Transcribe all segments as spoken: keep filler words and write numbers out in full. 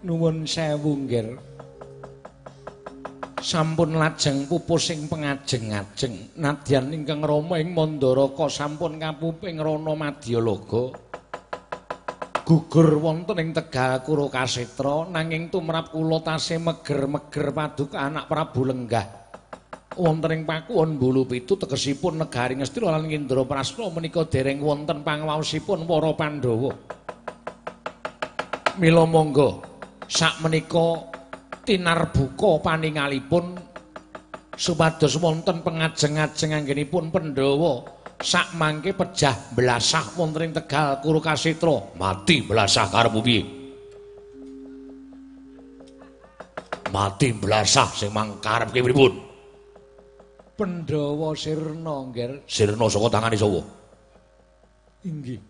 Nuwun sewu nggih. Sampun lajeng pupus ing pengajeng-ajeng. Nadyan ingkang rama ing Mandaraka sampun kapuping rana Madyalaga. Gugur wonten ing Tegal Kurukasetra nanging tumrap kula tasih meger-meger paduka anak Prabu lenggah. Wonten ing Pakuwon Bulu Pitu tegesipun negari Ngastina lan Indraprasna menika dereng wonten pangwaosipun para Pandhawa. Mila monggo sakmenika tinarbuka paningalipun supados wonten pengajeng-ajeng anggenipun Pandhawa. Sak mangke pejah belasah wonten ing Tegal Kurukasetra. Mati belasah karepmu piye? Mati belasah sing mangkarep pripun? Pandhawa sirna, Ngger. Sirna saka tangane sapa? Inggih.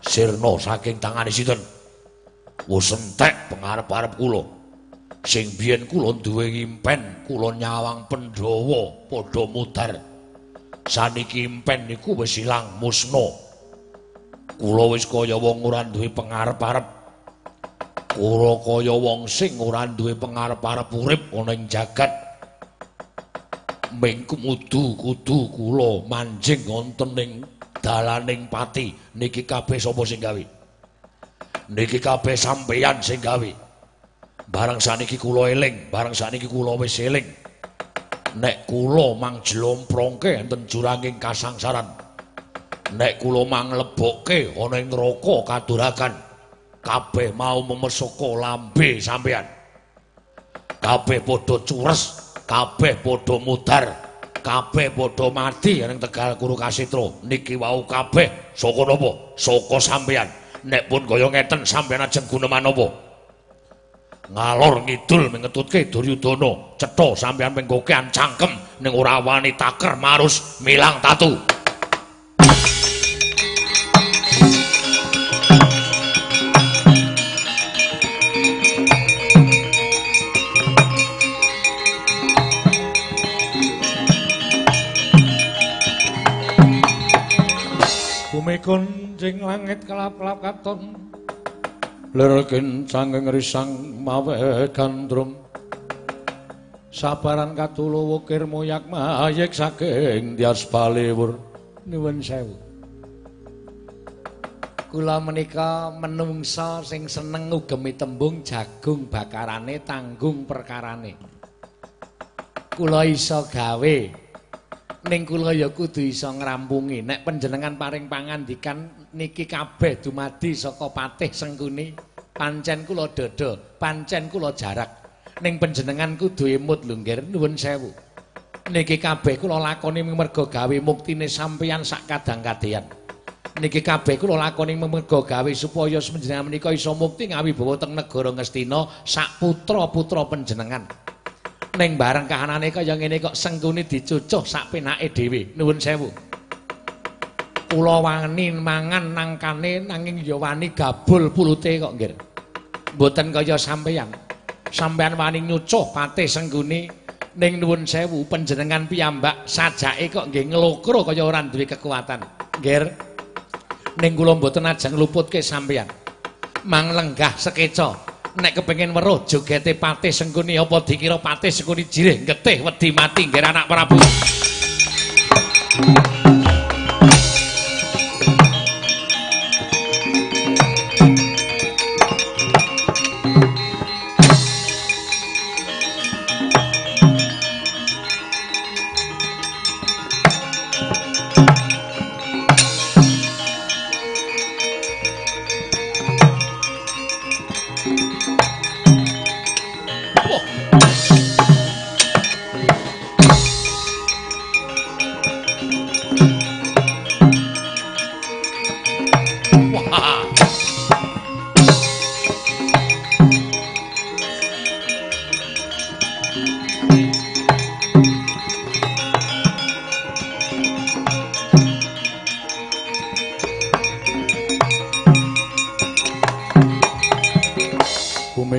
Sirna saking tangane sinten? Wis entek pengarep-arep kula. Sing biyen kula duwe impen, kula nyawang Pandhawa padha mudhar. Saniki impen niku wis ilang musna. Kula wis kaya wong ora duwe pengarep-arep. Kula kaya wong sing ora duwe pengarep-arep urip ana ing jagat. Mengku mudu kudu kula manjing wonten ing dalaning pati. Niki kabeh sapa sing gawe? Niki kabeh sampeyan sing gawe. Barang saniki kula eling, barang saniki kula wis eling. Nek kula mangjlomprongke enten juranging kasangsaran. Nek kula manglebokke ana ing neraka kadurakan. Kabeh mau memesoko lambe sampeyan. Kabeh padha cures, kabeh padha mudhar, kabeh padha mati ning Tegal Kurukasetra. Niki wau kabeh saka napa? Saka sampeyan. Nek pun kaya ngeten sampeyan ajeng guna manapa? Ngalor ngidul mengetutke Duryudana cetha sampeyan penggokean cangkem ning ora wani taker marus milang tatu. Bumikun jing langit kelap-kelap katon lerakin sanggeng risang mawe gandrum sabaran katulo wukir moyak mayek saking dias baliwur. Nuwun sewu, kula menika menungsa sing seneng ngugemi tembung jagung bakarane tanggung perkarane. Kula iso gawe ning kula ya kudu iso ngrampungi. Nek panjenengan paring pangandikan niki kabeh dumadi saka patih Sengkuni. Pancen kula dada, pancen kula jarak. Ning panjenengan kudu imut lho, Ngger. Nuwun sewu. Niki kabeh kula lakoni merga gawe muktine sampeyan sak kadang-kadhean. Niki kabeh kula lakoni merga gawe supaya panjenengan menika iso mukti ngawibawa teng negara Ngastina sak putra-putra panjenengan. Ning bareng kahanane kaya ngene kok Sengkuni dicucuh sak penake dhewe. Nuwun sewu. Kula wani mangan nangkane nanging ya wani gabul pulute kok, Ngger. Mboten kaya sampeyan. Sampeyan wani nyucuh patih Sengkuni ning nuwun sewu panjenengan piyambak sajake kok nggih nglokro kaya ora duwe kekuatan, Ngger. Ning kula mboten ajeng luputke sampeyan. Mang lenggah sekeca. Nek kepengin weruh jogete patih Sengkuni apa dikira patih Sengkuni jireh getih wedi mati, Ngger, anak Prabu.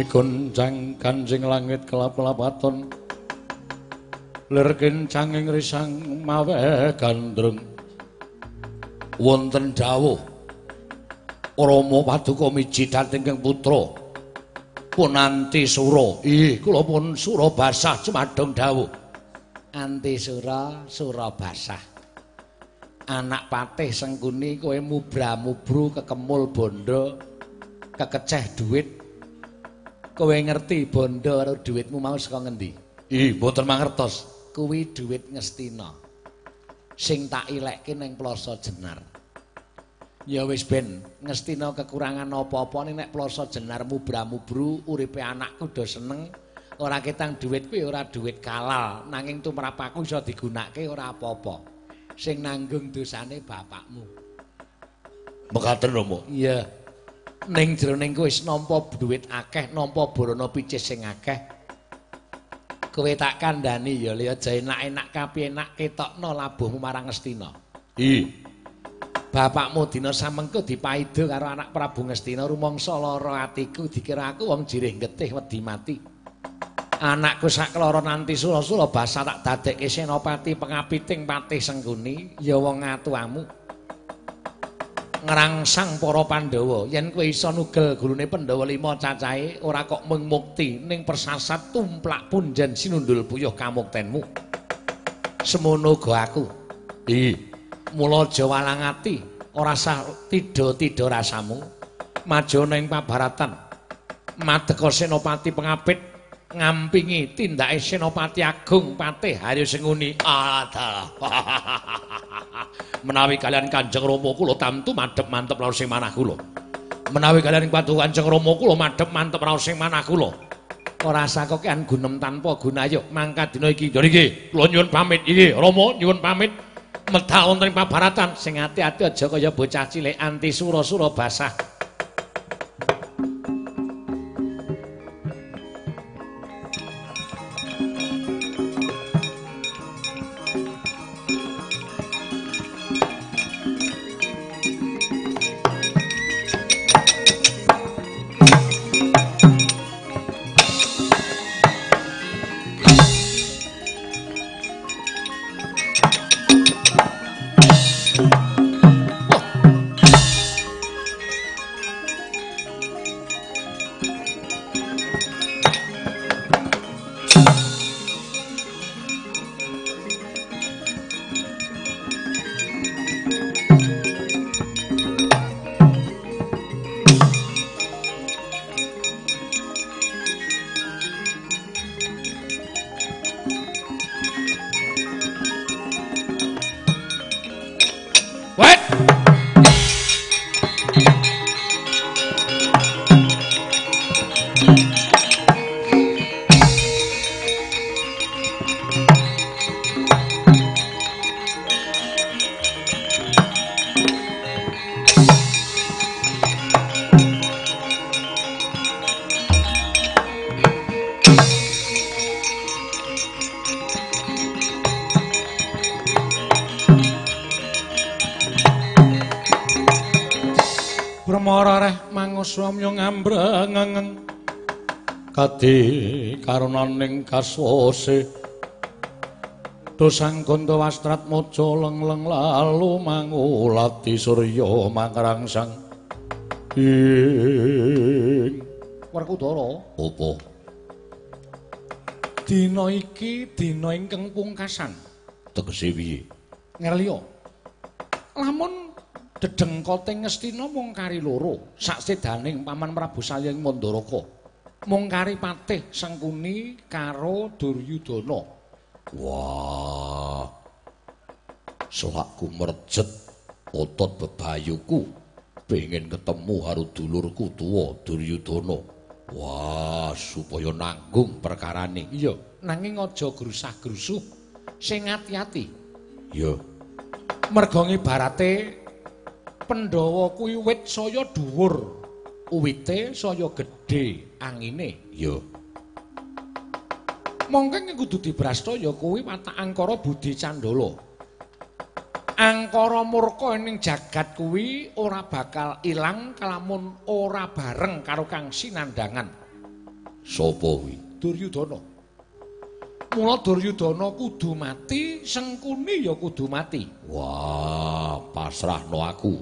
Gonjang kanjing langit kelap-kelap aton lerkin canging risang mawe gandrung. Wonten dawuh Rama paduka miji dhateng putra Aku nanti suro. Ih, kula pun suro basah cemadeng dawuh. Anti suro, suro basah. Anak patih Sengkuni kowe mubra-mubru kekemul bondo, kekeceh duit. Kowe ngerti bondo karo duitmu mau saka ngendi? Ih, mboten mangertos. Kuwi duit Ngestina sing tak ilekke ning Plaza Jenar. Ya wis ben Ngestina kekurangan apa-apa nek Plaza Jenar mubra-mubru uripe anakku do seneng, ora ketang duit kuwi ora duit kalal, nanging tumrap aku iso digunakake ora apa-apa. Sing nanggung dosane bapakmu. Mekaten Rama. Iya. Ning jroning kowe wis nampa duit akeh, nampa barana picis sing akeh. Kowe tak kandhani ya, liya jae enak-enak kapi enak ketokno labuhmu marang Ngestina. I. Bapakmu dina samengko dipaidha karo anak Prabu Ngestina, rumangsa lara atiku dikira aku wong jirih getih wedi mati. Anakku sak lara nanti sula-sula basa tak dadekke senopati pengapiting patih Sengkuni, ya wong atuwamu. Ngrangsang para Pandhawa yen kowe iso nugel gulune Pandhawa lima cacahe ora kok mung mukti ning persasat tumplak punjen sinundul puyuh kamuktenmu. Semono go aku. I. Mula aja walang ati, ora sah tidha-tidha rasamu. Maja ning pabaratan. Madeka Senopati pengapit ngampingi tindake Senopati Agung Patih Haryo Sengkuni. Adalah. Menawi kalian Kanjeng Rama kula tamtu madhep mantep raos sing manah kula. Menawi kalian paduka Kanjeng Rama kula madhep mantep raos sing manah kula. Ora sakokean gunem tanpa gunayo. Mangka dina iki ya niki kula nyuwun pamit iki Rama nyuwun pamit medal wonten pabaratan sing ati-ati aja kaya bocah cilik anti sura-sura basah. Kadi karunaning kaswose dosang gondo wastrat mojo lengleng lalu mangulati surya mangrangsang ing Werkudara. Apa dina iki dina ingkang pungkasan? Tegese piye? Ngreliya lamun dedengkoting Ngestina mung kari loro saksedaning paman Prabu Salyang Mandaraka mung kari patih Sengkuni karo Duryudana. Wah. Selakku merjet otot bebayuku pengin ketemu karo dulurku tuwa Duryudana. Wah, supaya nanggung perkarane. Iya, nanging aja grusah-grusuh. Sing ati-ati. Iya. Merga ngibarate Pandhawa kuwi wit saya dhuwur. Uwite saya gedhe angine. Ya. Mongke nek kudu dibrasta ya kuwi watak Angkara Budi Candala. Angkara murka ning jagat kuwi ora bakal ilang kalamun ora bareng karo kang sinandhangan. Sapa kuwi? Duryudana. Mula Duryudana kudu mati, Sengkuni ya kudu mati. Wah, pasrahno aku.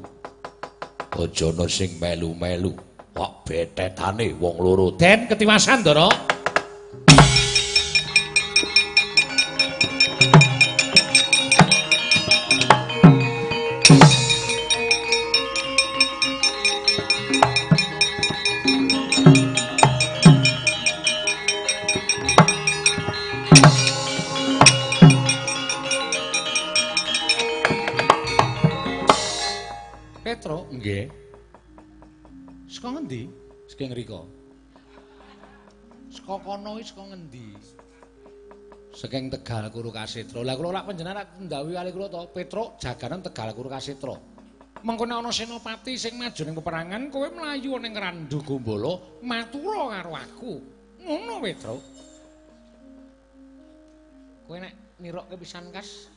Aja ana sing melu-melu. Kok betetane wong loro den ketiwasan, Ndara. Petro, nggih. Saka ngendi? Saka ngrika. Saka kono iki saka ngendi? Saking Tegal Kuru Kasetra. Lah kula lak panjenengan ndhawuhi kali kula to, Petro jaganan Tegal Kuru Kasetra. Mengko nek ana senopati sing maju ning peperangan, kowe mlayu ning Randu Gombala, matura karo aku. Ngono, Petro. Kowe nek nirokke pisan kas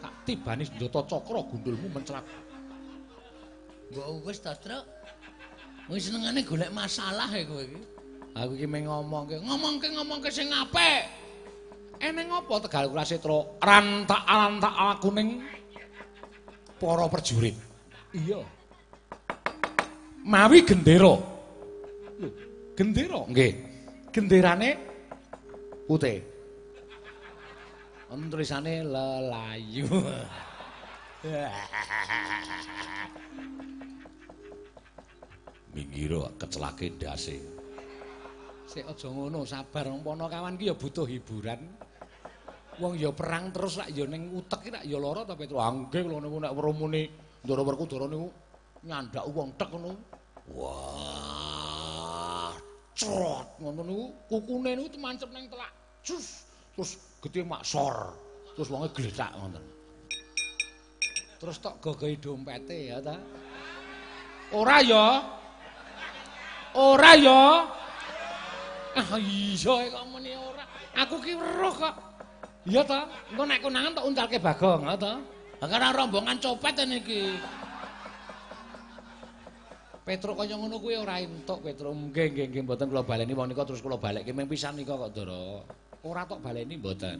tak tibane senjata cakra gundulmu menclak. Mbok wis ta, Truk. Wis senengane golek masalah e kowe iki. Aku iki meng ngomongke, ngomongke ngomongke sing apik. Eneng apa Tegal Kurasetra rantak-rantak ala kuning para prajurit. Iya. Mawi gendera. Lho, gendera? Nggih. Genderane putih. Om tulisane lelayu. Minggiro kecelake ndase. Sik aja ngono, sabar mpono kawan ki ya butuh hiburan. Wong ya perang terus lak ya ning utek ki lak ya lara ta Petro. Angge kula niku nek werumune Ndara Werkudara niku nyandak wong tek ngono. Wah. Crot ngono niku kukune niku temancep ning telak. Jus. Terus gede maksor, terus wonge gletak ngoten. Terus tok gogohi dompete ya ta. Ora ya. Ora ya. Ah iya kok muni ora. Aku ki weruh kok. Iya ta, engko nek konangan tok untalke Bagong ha ta. Karena rombongan copet niki. Petro kaya ngono kuwi ora entuk Petro. Nggih nggih nggih mboten kula baleni menika terus kula balekke ming pisan nika kok, Ndara. Ora tok baleni mboten.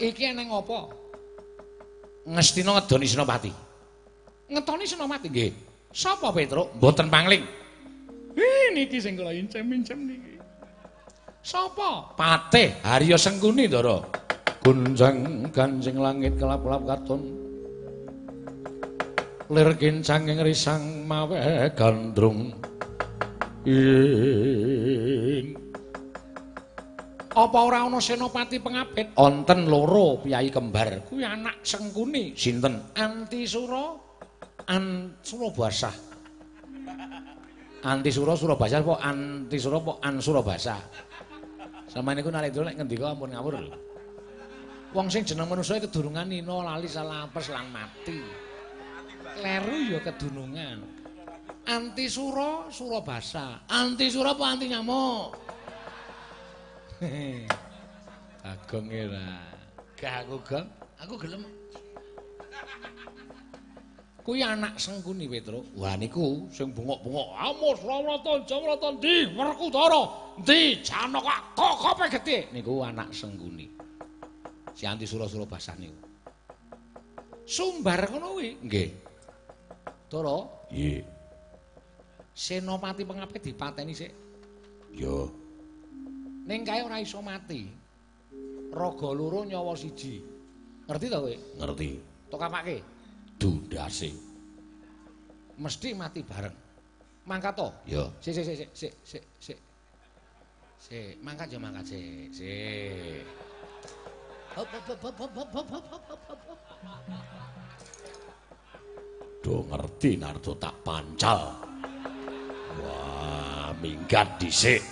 Iki eneng apa? Ngestina ngedoni Senopati. Ngetoni Senopati nggih. Sapa Petro? Mboten pangling. Hih niki sing kula incem-incem niki. Sapa? Patih Harya Sengkuni, Ndara. Gunjang ganjing langit kelap-kelap katon. Lir kincang ing risang mawe gandrung. Ing apa ora ana senopati pengapit? Onten loro piyai kembar. Kuwi anak Sengkuni. Sinten? Anti Sura, An Surabasah. Anti Sura Surabasah apa Anti Sura apa An Surabasah? Sampeyan niku nalika nek ngendika ampun ngawur lho. Wong sing jeneng manusa kedurungan nina lali salapes lan mati. Kleru ya kedunungan. Anti Sura Surabasah. Anti Sura apa anti nyamuk? Bagong ora. Gak aku gong, aku gelem. Kuwi anak Sengkuni, Petro. Wah niku sing bungok-bungok. Amos Rawata Jawata ndi Werkudara, ndi Janaka kokope gedhe. Niku anak Sengkuni. Si Anti Sura-sura basah niku. Sumbar ngono kuwi. Nggih. Ndara? Nggih. Senopati pengapit dipateni sik. Yo. Ning kae ora iso mati. Raga loro nyawa siji. Ngerti ta kowe? Ngerti. Tok kapake? Dundase. Mesti mati bareng. Mangkat to? Ya. Sik sik sik sik sik sik. Sik, mangkat ya mangkat sik sik. Hop hop hop hop hop hop hop. Do ngerti Narto tak pancal. Wah, minggat dhisik.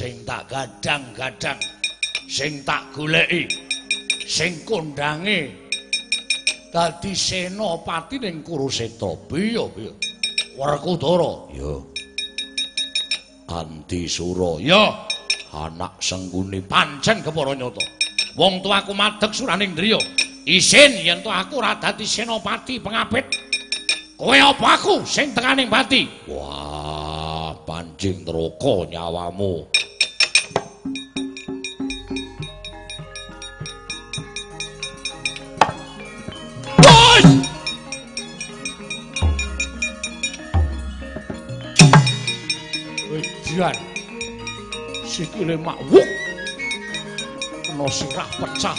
Sing tak gadang-gadang, sing tak goleki, sing kondange dadi senopati ning Kuruseta. Piye piye? Werkudara. Ya. Anti Sura. Ya. Anak Sengkuni pancen kepara nyata. Wong tuaku madeg suraning griya. Isin yen to aku ora dadi senopati pengapit. Kowe apa aku sing tekaning pati? Wah, pancing neraka nyawamu. Wedan sikile makwuk kena sirah pecah.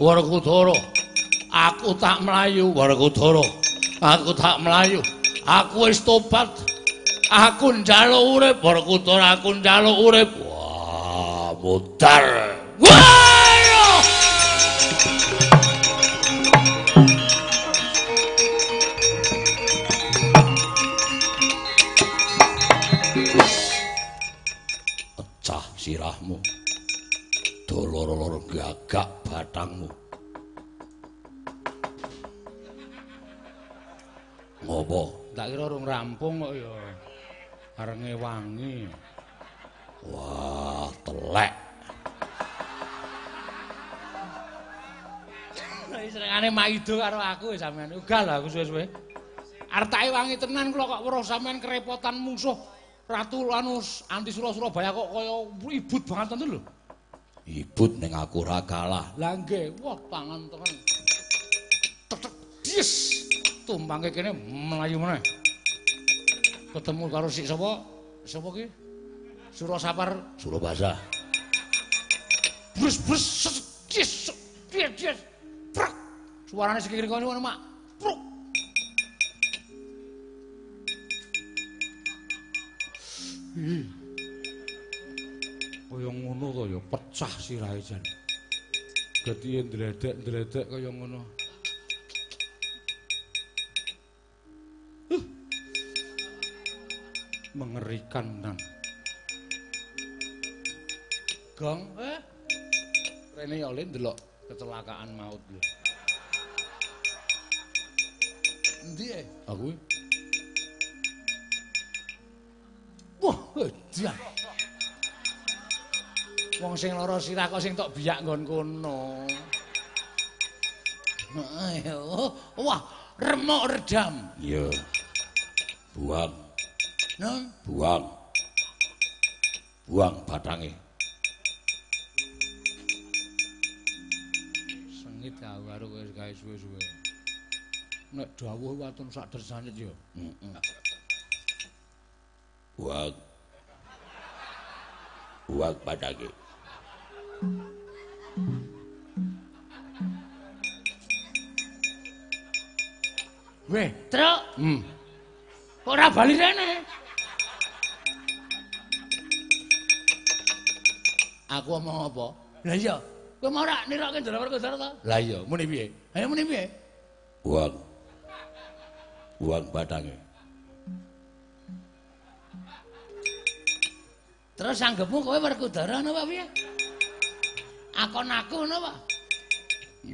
Werkudara, aku tak mlayu. Aku wis tobat. Aku njaluk urip, Werkudara, aku njaluk urip. Wah, mutar. Pecah sirahmu. Dolor-lor gagak batangmu. Ngopo? Tak kira urung rampung kok ya. Arenge wangi. Wah, telek. Senengane maido karo aku sampean. Ugal lho aku suwe-suwe. Artake wangi tenan kula kok weruh sampean kerepotan mungsuh Ratu anu anti Surabaya kok kaya ibut banget ten lho. Ibut ning aku ora kalah. Lah nggih, wah pangan tenan. Yes. Tumpange kene mlayu meneh. Ketemu karo sik sapa? Sapa ki? Surasapar, Surabasa. Brus brus yes. Yes, yes. Prak. Suarane sekiri kono ngono, Mak. Pruk. Ih. Kaya ngono to ya pecah sirahe jan. Dadi ndledek-ndledek kaya ngono. Huh. Mengerikan nang. Gong, eh. Rene ya oleh ndelok kecelakaan maut lho. Endi ae? Aku. Wah, dia. Wong sing lara sirah kok sing tok biak nggon kono. Ayo. Wah, remuk redam. Iya. Buang. Nah, buang. Buang batange. Aku karo gawe suwe-suwe. Nek dawuh watun sak dersanit ya. Heeh. Buat. Buat padake. Weh, Truk. Hmm. Kok ora bali rene? Aku omong apa? Lah iya. Kowe mau ora nirokke ndelawarku ndara ta? Lah iya, muni piye? Ayo muni piye? Buang. Buang batange. Terus sanggepmu kowe werkudara napa piye? Akon aku napa?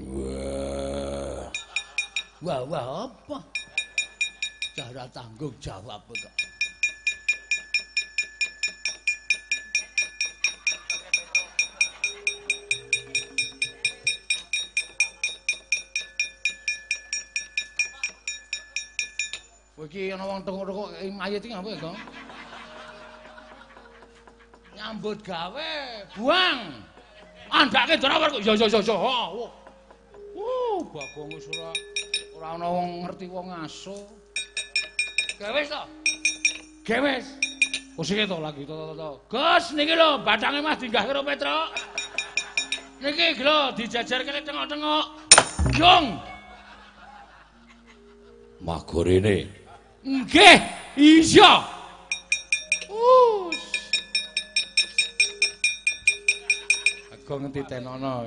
Wah. Wah, wah apa? Cara tanggung jawab kok. Iki ana wong tengok-tengok mayit iki ngapa ya, Gong? Nyambut gawe, buang. Andake drawar kok. Ya ya ya ya. Wuh, Bagong wis ora ora ana wong ngerti wong aso. Gawe to. Gawe. Kusike to lagi to to. Gus niki lho bathange Mas dinggah karo Petruk. Niki lho dijajarke tengok-tengok. Jung. Magorene. Nggih, iya. Us. Aku ngerti tenono.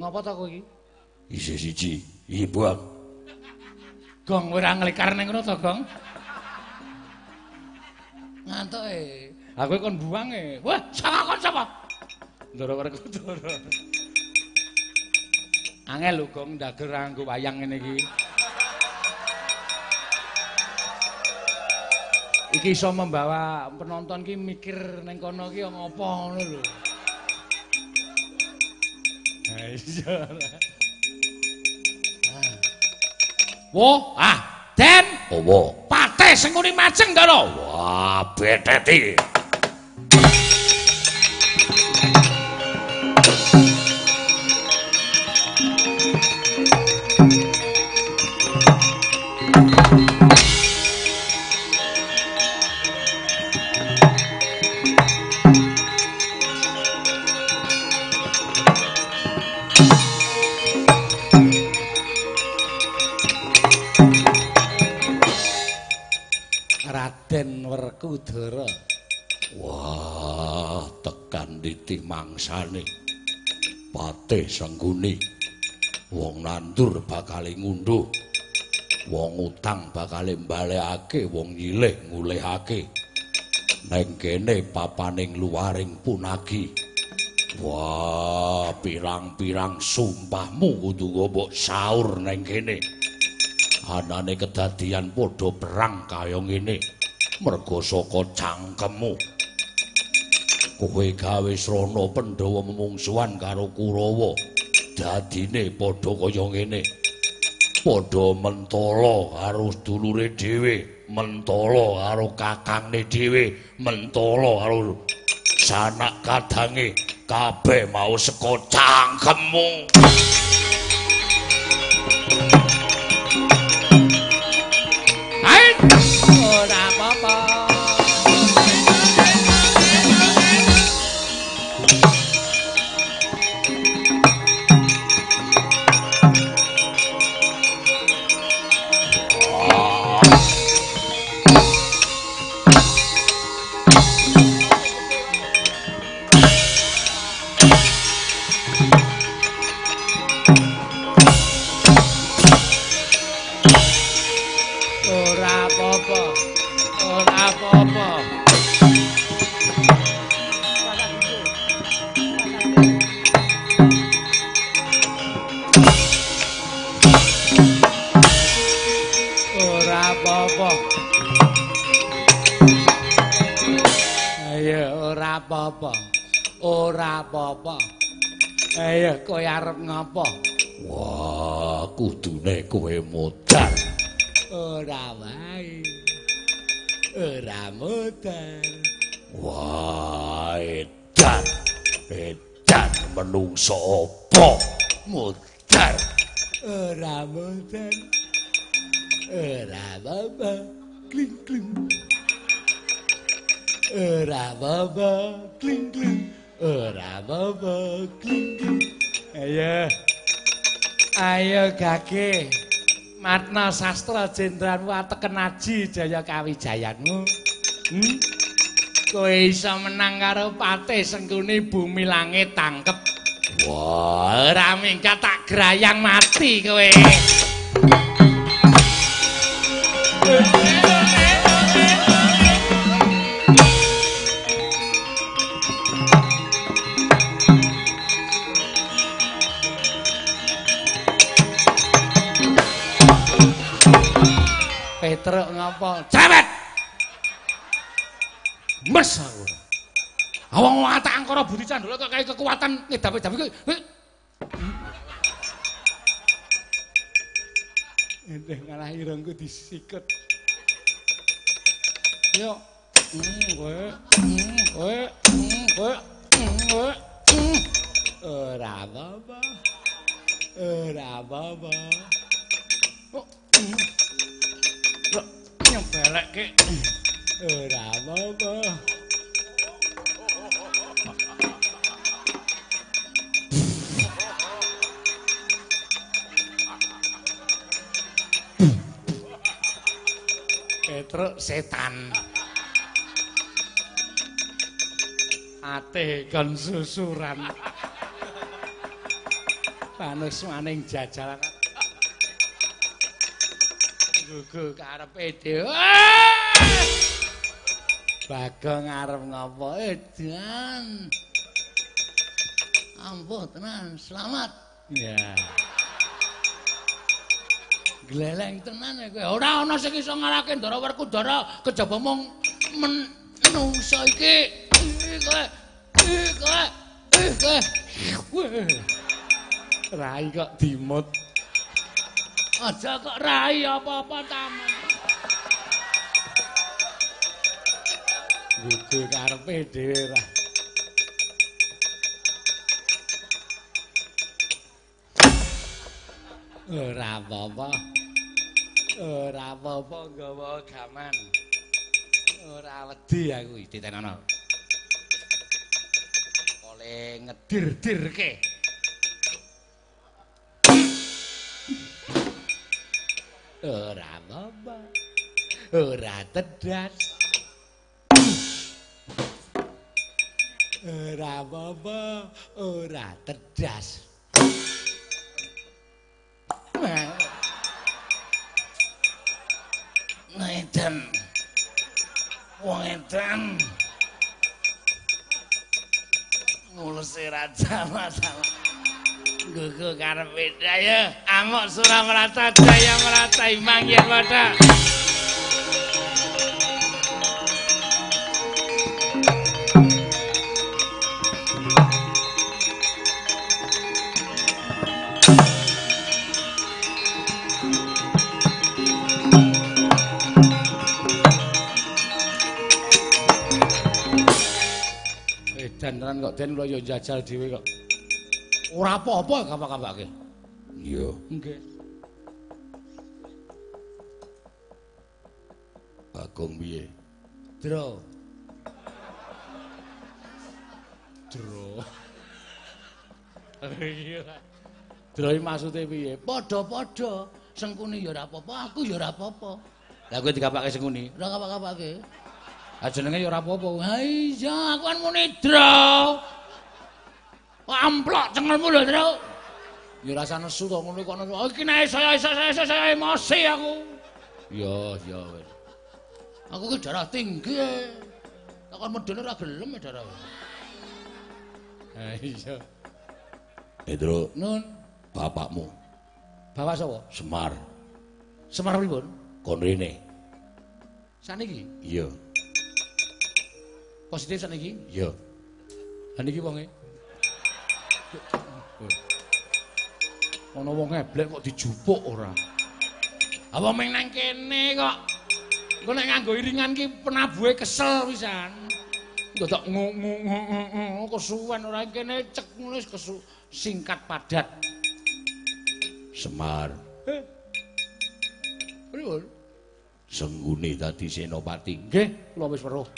Ngapa ta kowe iki? Isih siji, iki buang. Gong ora nglekar ning ngono ta, Gong? Ngantuke. Ha kowe kon buang e. Wah, sapa kon sapa? Ndara werku ndara. Angel lho Gong ndagel nganggo wayang ngene iki. Iki iso membawa penonton ki mikir ning kono ki ngopo ngono lho. Wo, ah, den. Wo. Pate Sengkuni majeng ta lho. Wah, beteti. Udara. Wah, tekan titi mangsane. Patih Sengkuni. Wong nandur bakal ngunduh. Wong utang bakal mbalekake, wong nyilih ngulehake. Neng kene papaning luaring punagi. Wah, pirang-pirang sumpahmu kudu ngobok sahur neng kene. Anane kedadian podo perang kaya ngene. Mergo saka cangkemmu. Kowe gawe srana Pandhawa memungsuhan karo Kurawa. Dadine podo kaya ngene. Podo mentolo harus dulure dhewe, mentolo karo kakangne dhewe, mentolo karo sanak kadange, kabeh mau saka cangkemmu. Hae, ora apa-apa. Ora apa-apa. Eh, kowe arep ngapa? Wah, kudune kowe modar. Ora wae. Ora modar. Wah, edan. Edan menungso apa? Modar. Ora modar. Ora apa-apa. Kling kling. Ora apa-apa. Kling kling. Ora apa-apa, kling-kling. Ayo. Ayo gage. Matna sastra jendranmu ateken aji jaya kawijayanmu. Hm? Kowe iso menang karo Patih Sengkuni Bumi Langit Tangkep. Wah, ora minggat tak grayang mati kowe. Teruk ngapa? Cewek! Mes aku. Awang watak angkara budi candala kok kaya kekuatan ngedap-edap iki. Endeh ngalah irungku disikut. Yo. Kowe, kowe, kowe, kowe. Ora apa-apa. Ora apa-apa. Oh. Nyebelek ke ora apa-apa. Petruk setan ate kon susuran panusmaning jajalan gugu karepe dhewe. Bagong arep ngapa edan? Ampuh tenan, selamat. Ya. Gleleng tenan kowe. Ora ana sing iso ngarahke Ndara Werkudara kejaba mung menungsa iki. Kowe, kowe, kowe. Rai kok dimut. Aja kok rai apa-apa taman. Gugu karepe dhewe ra. Ora apa-apa. Ora apa-apa nggawa gaman. Ora wedi aku ditenono. Oleh ngedir-dirke. Ora apa-apa. Ora tedas. Ora apa-apa. Ora tedas. Ngeten. wong edan ngulesi raja masalah gugu karepe daya amok sura merata daya merata imang yen padha tenan kok den kula yo jajal dhewe kok. Ora apa-apa kampak-kampake. Iya. Nggih. Bagong piye? Dro. Dro. Iya. Dro iki maksude piye? Padha-padha. Sengkuni yo ora apa-apa, aku yo ora apa-apa. Lah kowe dikampake Sengkuni? Ora kapak-kapake. Jenenge ya ora apa-apa. Ha iya, aku kan muni dro. Amplok cengelmu lho, Dro. Ya rasa nesu to ngono kok nesu. Iki nek saya saya saya emosi aku. Ya, ya wis. Aku ki darah tinggi. Kok medhone ora gelem darah. Ha iya. Eh, Dro. Nun, bapakmu. Bapak sapa? Semar. Semar pripun? Kon rene. Saniki? Iya. Positif sana iki? Iya. Lah niki wonge. Ana wong eblek kok dijupuk ora. Apa meng nang kene kok. Engko nek nganggo iringan ki penabuhe kesel pisan. Ndodok ngungu-ngungu kesuwen ora kene cek nulis kesu singkat padat. Semar. Heh. Pripun? Sengkuni dadi senopati. Nggih, kula wis weruh.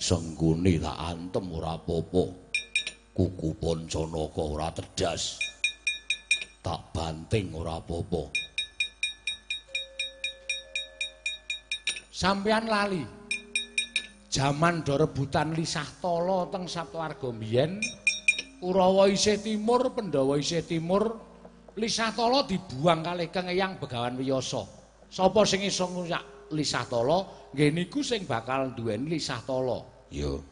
Sengkuni tak antem ora apa-apa. Kuku Pancanaka ora cerdas. Tak banting ora apa-apa. Sampeyan lali. Jaman do rebutan Lisastala teng Saptawarga mbiyen, Kurawa isih timur, Pandhawa isih timur. Lisastala dibuang kalih Kang Eyang Begawan Wiyasa. Sapa sing iso ngrusak Lisastala, nggih niku sing bakal duweni Lisastala. Yo.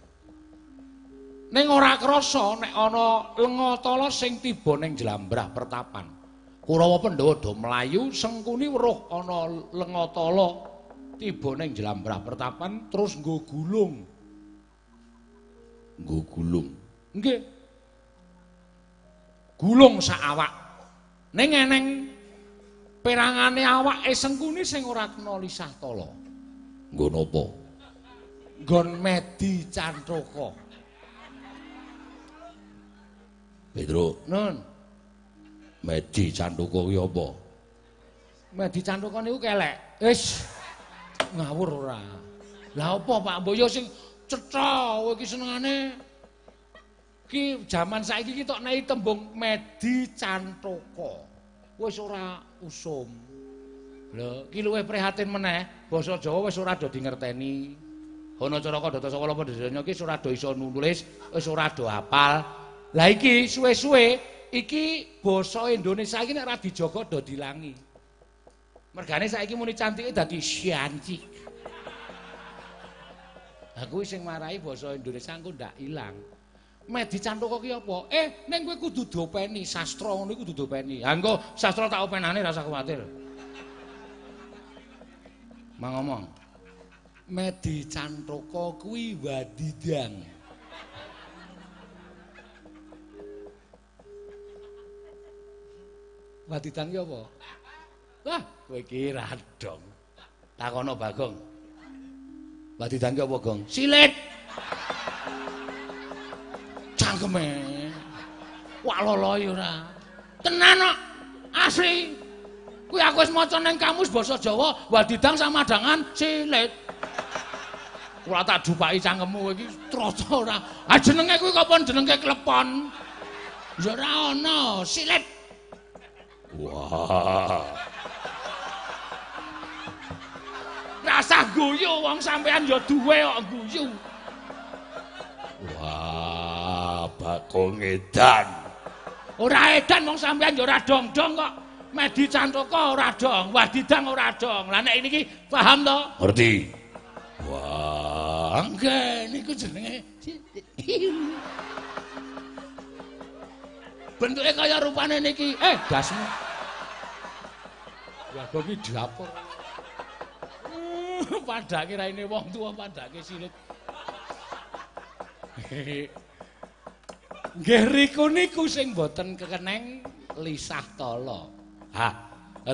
Ning ora krasa nek ana lenga tala sing tiba ning Jlambrah Pertapan. Kurawa Pandhawa do mlayu, Sengkuni weruh ana lenga tala tiba ning Jlambrah Pertapan terus nggo gulung. Nggo gulung. Nggih. Gulung sak awak. Ning eneng perangane awake Sengkuni sing ora kena Lisastala. Nggo napa? Gon Medi Cantraka. Pedro. Nun. Medi Cantraka kuwi apa? Medi Cantraka niku kelek. Wis. Ngawur ora. Lah apa Pak Mboyo sing cetha kowe iki senengane iki jaman saiki iki tok nai tembung Medi Cantraka. Wis ora usum. Lho, iki luwih prihatin meneh, basa Jawa wis ora do dingerteni. Ana cara Kandhata Sakala Pandhasena iki ora do iso nulis, wis ora do hafal. Lah iki suwe-suwe iki basa Indonesia iki nek ora dijaga do dilangi. Mergane saiki muni cantike dadi syanci. Lah kuwi sing marai basa Indonesia engko ndak ilang. Medi Cantraka ki apa? Eh, ning kowe kudu dopeni sastra ngono iku kudu dopeni. Ha engko sastra tak openane rasa kuwatir. Mang ngomong. Medi Cantraka kuwi wadidang. Wadidang ya apa? Lah, kowe iki radong. Takono Bagong. Wadidang ki apa, Gong? Silit. Cangkeme. Wak loloe ora. Tenan kok. Asli. Kuwi aku wis maca nang kamus basa Jawa, wadidang sama dangan silit. Ora tak dupaki cangkemmu kowe iki troco ora. Ha jenenge kuwi kok pon jenenge klepon. Ya ora ana, silit. Wah. Rasah guyu wong sampean ya duwe kok guyu. Wah, Bagong edan. Ora edan wong sampean ya ora dongdong kok. Medi Cantaka ora dong, Wadidang ora dong. Lah nek niki paham to? Ngerti. Wah, nggih niku jenenge bentuknya kaya rupane niki. Eh, dasmu. Ya kok iki dilapor. Padake raine wong tuwa padake silit. Nggih riku niku sing mboten kekeneng lisah tala. Ha,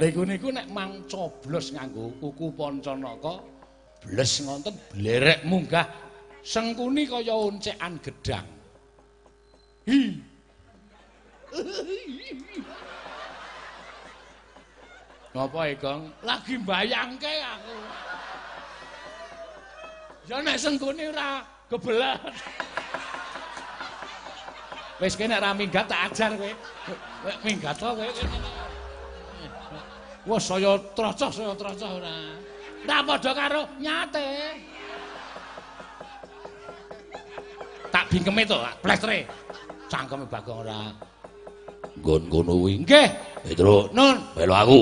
riku niku nek mang coblos nganggo kuku Pancanaka, bles ngonten blerek munggah Sengkuni kaya oncekan gedang. Hi. Ngapa ya Gong? Lagi mbayangke aku. Ya nek Sengkuni ora kebelet. Wis kene nek ra minggat tak ajar kowe. Nek minggat to kowe. Wah saya trocoh saya trocoh ora. Ndak padha karo nyate. Tak bingkeme to, plestre. Cangkeme Bagong ora. Nggon kono kuwi. Nggih, Petruk. Nun, melu aku.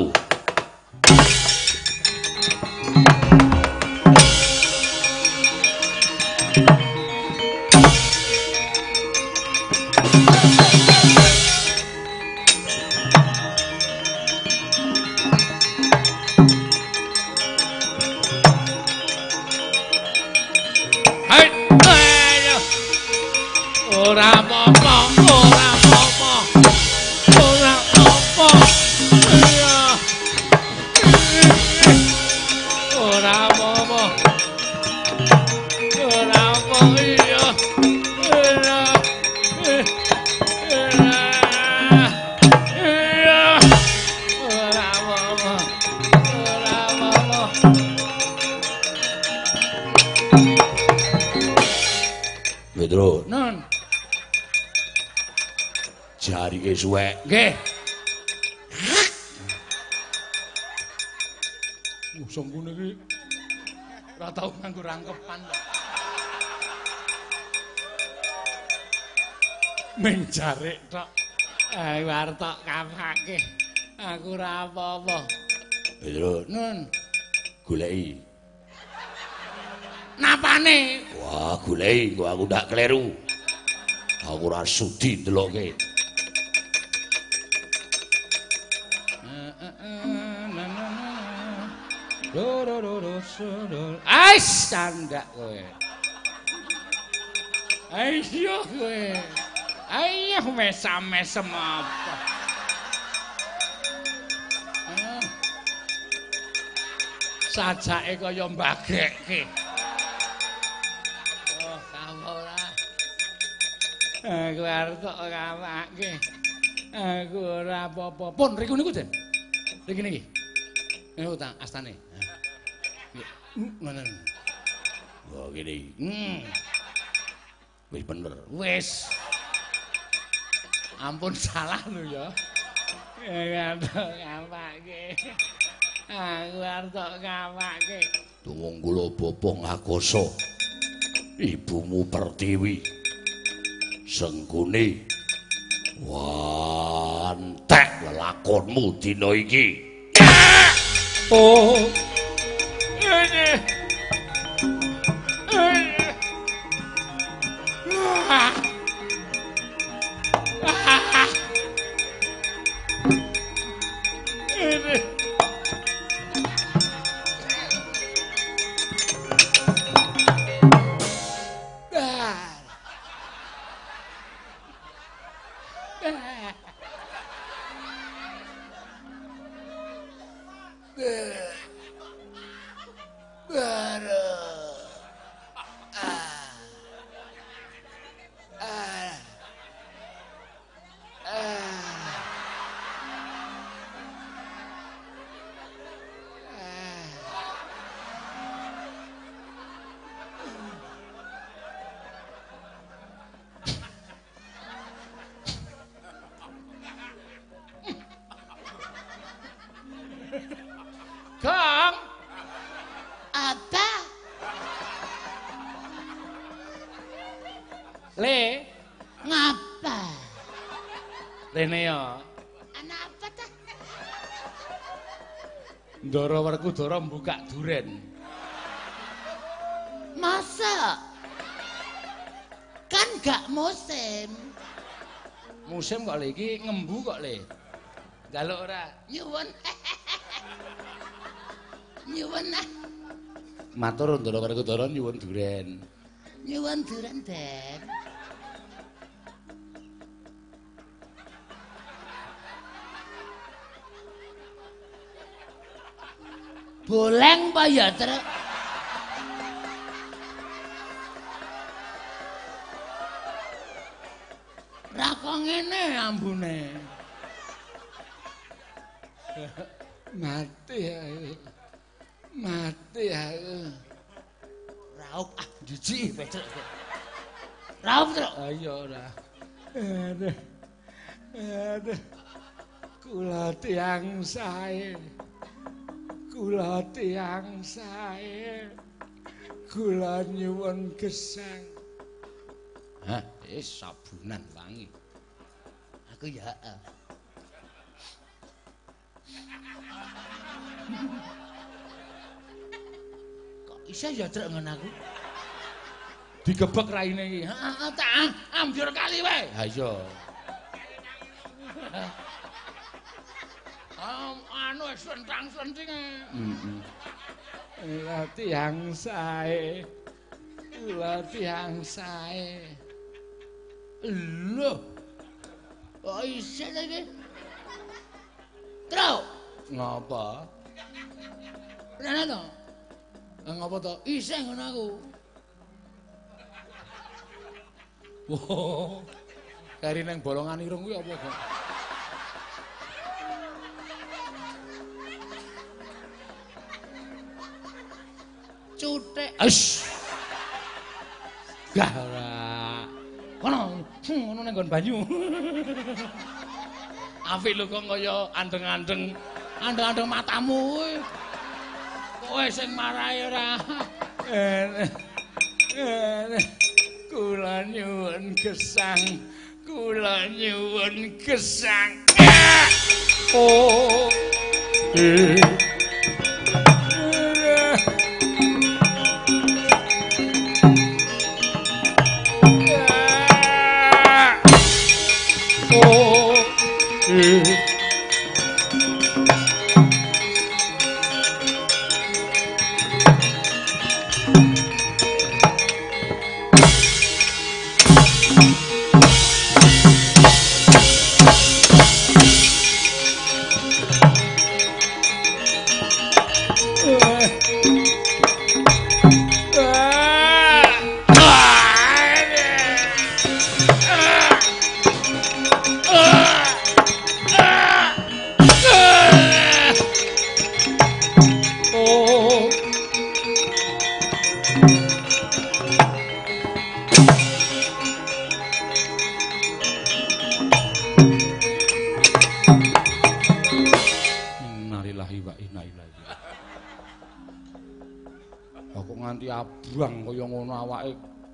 Suwek. Nggih. Wong Sengkuni iki ora tau nganggo rangkepan to. Ming jarik tok. Eh war tok kawake. Aku ora apa-apa. Lho, Nun. Goleki. Napane? Wah, goleki kok aku ndak kleru. Aku ora sudi ndelokke. Ais candak kowe. Ayo kowe. Ayo mesam-mesem apa. Sajake kaya mbagekke. Oh, kawula. Aku arep kok ngawake. Aku ora apa-apa. Pun riku niku, Den. Riki niki. Niku tak astane. Ngono. Wah gede. Hmm. Wis bener. Wis. Ampun salah lho ya. Ya ndak ngawake. Aku arep tok ngawake. Tunggung kula bapa Ngakasa. Ibumu Pertiwi. Sengkuni. Wah, entek lelakonmu dina iki. Oh. Rene ya. Anak apa ta? Ndara Werkudara buka duren. Masa? Kan gak musim. Musim kok le iki ngembu kok le. Njaluk ora? Nyuwun. Nyuwun. Matur Ndara Werkudara nyuwun duren. Nyuwun duren, Den. Boleng Pak ya, Trek. Ra kok ngene ambune. Mati aku. Mati aku. Raup ah jijik Pak Trek. Raup Trek. Ha iya ora. Aduh. Aduh. Kula tiyang sae. Kula tiyang sae, kula nyuwun gesang. Hah, eh sabunan wangi. Aku ya. Kok isa ya trek ngono aku? Digebek raine iki. Heeh, tak ambyur kali wae. Ha iya. Anu slentang-slenting. Heeh. Kula tiyang sae. Kula tiyang sae. Lho. Kok isih iki? Trau. Ngapa? Rene to. Ngapa to? Isih ngono aku. Woh. Kari nang bolongan irung kuwi apa kok? Cutek. Aish. Gah ora. Kono, ngono nang nggon banyu. Apik lho kok kaya andeng-andeng, andeng-andeng matamu kuwi. Kowe sing marahi ora. Kula nyuwun gesang, kula nyuwun gesang. Oh.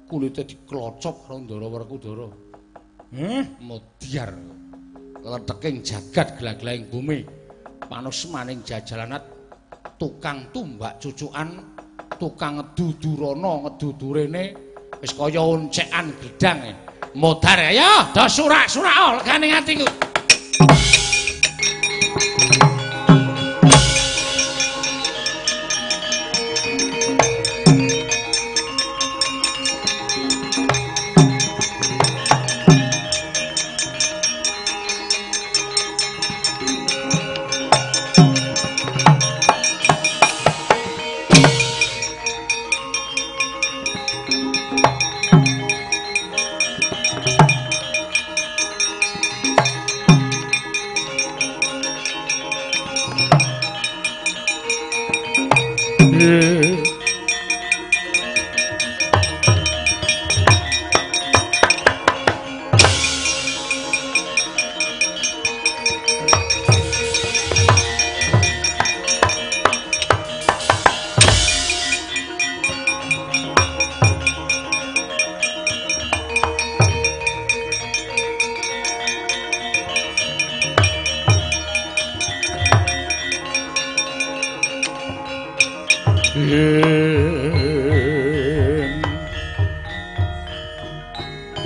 Kulite diklocok karo Ndara Werkudara. Heh, modiar. Leteking jagat gelaglaing bumi. Panusmaning jajalanat tukang tumbak cucukan, tukang ngedudurana ngedudurene wis kaya oncekan gedang. Modar ya, do surak-surak legane atiku.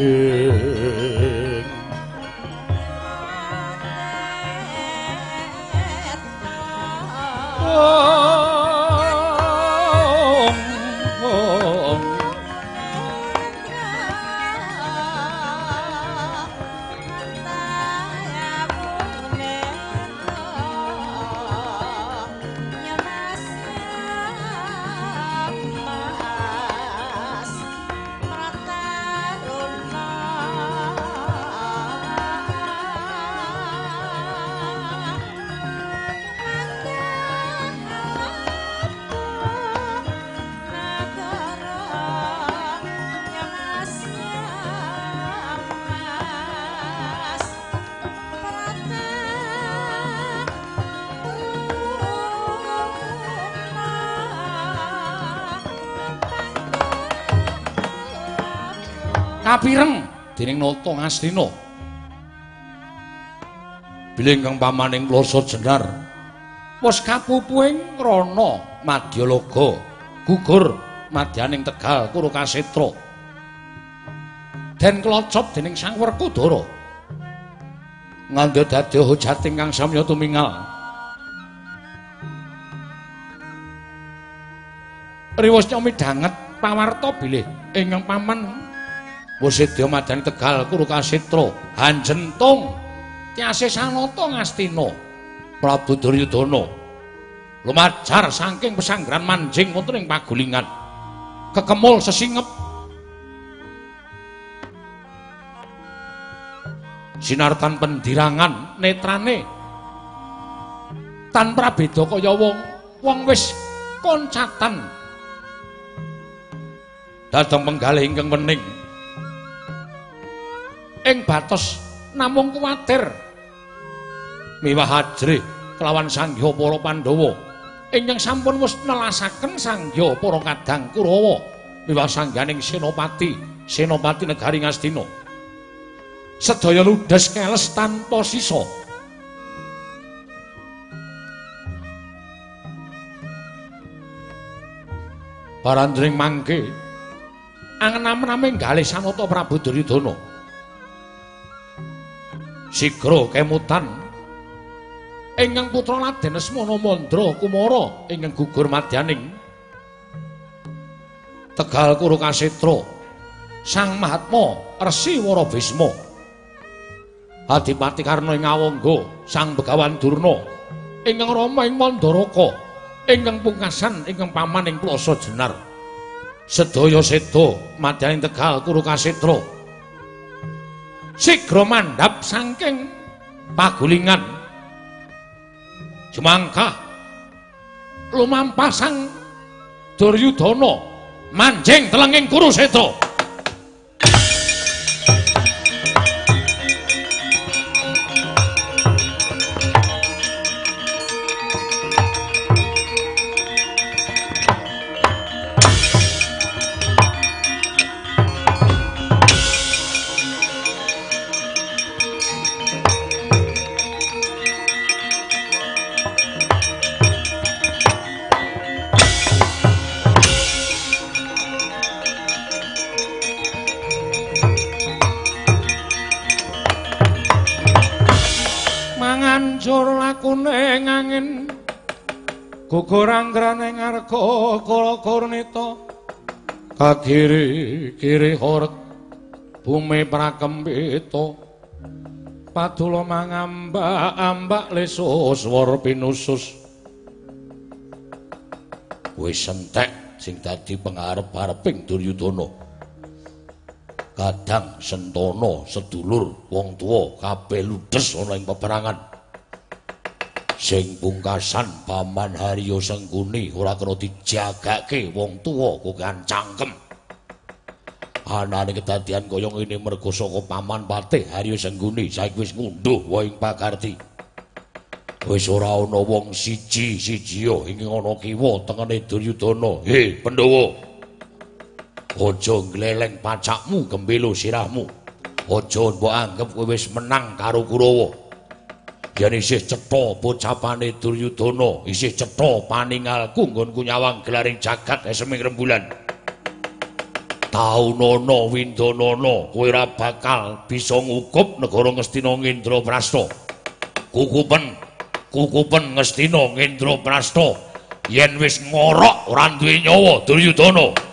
ing om om kapireng dening Nata Ngastina bilih ingkang pamaning Klasa Jenar wis kapupuhing Rana Madyalaga gugur madyaning Tegal Kurukshetra den klocop dening Sang Werkudara ngandha dadi hojat ingkang samya tumingal riwasnya midhanget pawarta bilih ingkang paman Wasidya madani Tegal Kurukshetra hanjentung tiase Sanata Ngastina Prabu Duryudana lumajar saking pesanggrahan manjing wonten ing pagulingan kekemul sesingep sinartan pendirangan netrane tan prabeda kaya wong wong wis koncatan dhateng penggalih ingkang wening ing batos namung kuwatir miwah hajrih kelawan Sangya para Pandhawa ingkang sampun wis nelasaken Sangya para Kadang Kurawa miwah sangyaning senopati senopati negari Ngastina sedaya ludes keles tanpa sisa barandring mangke angen-amename nggalih Sanata Prabu Duryudana sigra kemutan ingkang putra Raden Asmana Mandra Kumara ingkang gugur madyaning Tegal Kurukshetra Sang Mahatma Resi Warabisma Adipati Karna ing Awangga Sang Begawan Durna ingkang rama ing Mandaraka ingkang pungkasan ingkang pamaning Klasa Jenar sedaya seda madyaning Tegal Kurukshetra sigra mandhap saking pagulingan jumangkah lumampah Sang Duryudana manjing telenging Kurukshetra gugur anggraning Arga Kurnita kagiri-kiri horet bumi prakempita padula mangambak-ambak lesus swara pinusus wis entek sing dadi pengarep-areping Duryudana Kadang Sentana sedulur wong tuwa kabeh ludes ana ing peperangan sing pungkasan Paman Harya Sengkuni ora kena dijagake wong tuwa kok kancangkem anane kedadian kaya ngene mergo saka Paman Patih Harya Sengkuni saiki wis ngunduh wae ing pakarti wis ora ana wong siji-sijiya ing ana kiwa tengene Duryudana he Pandhawa aja gleleng pacakmu gembelo sirahmu aja mbok anggap kowe wis menang karo Kurawa yen isih cetha pocapane Duryudana isih cetha paningalku nggonku nyawang gelaring jagat eseming rembulan Taunana Windanana kowe ora bakal bisa ngukup negara Ngastina Ngendraprasta. Kukupen, kukupen Ngastina Ngendraprasta yen wis ngorok ora duwe nyawa Duryudana.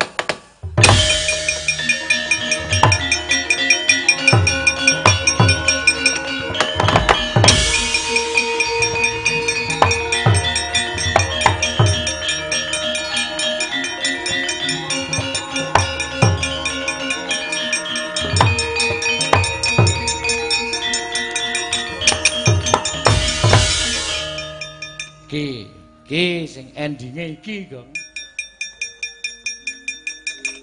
Ki sing endinge iki, Gong.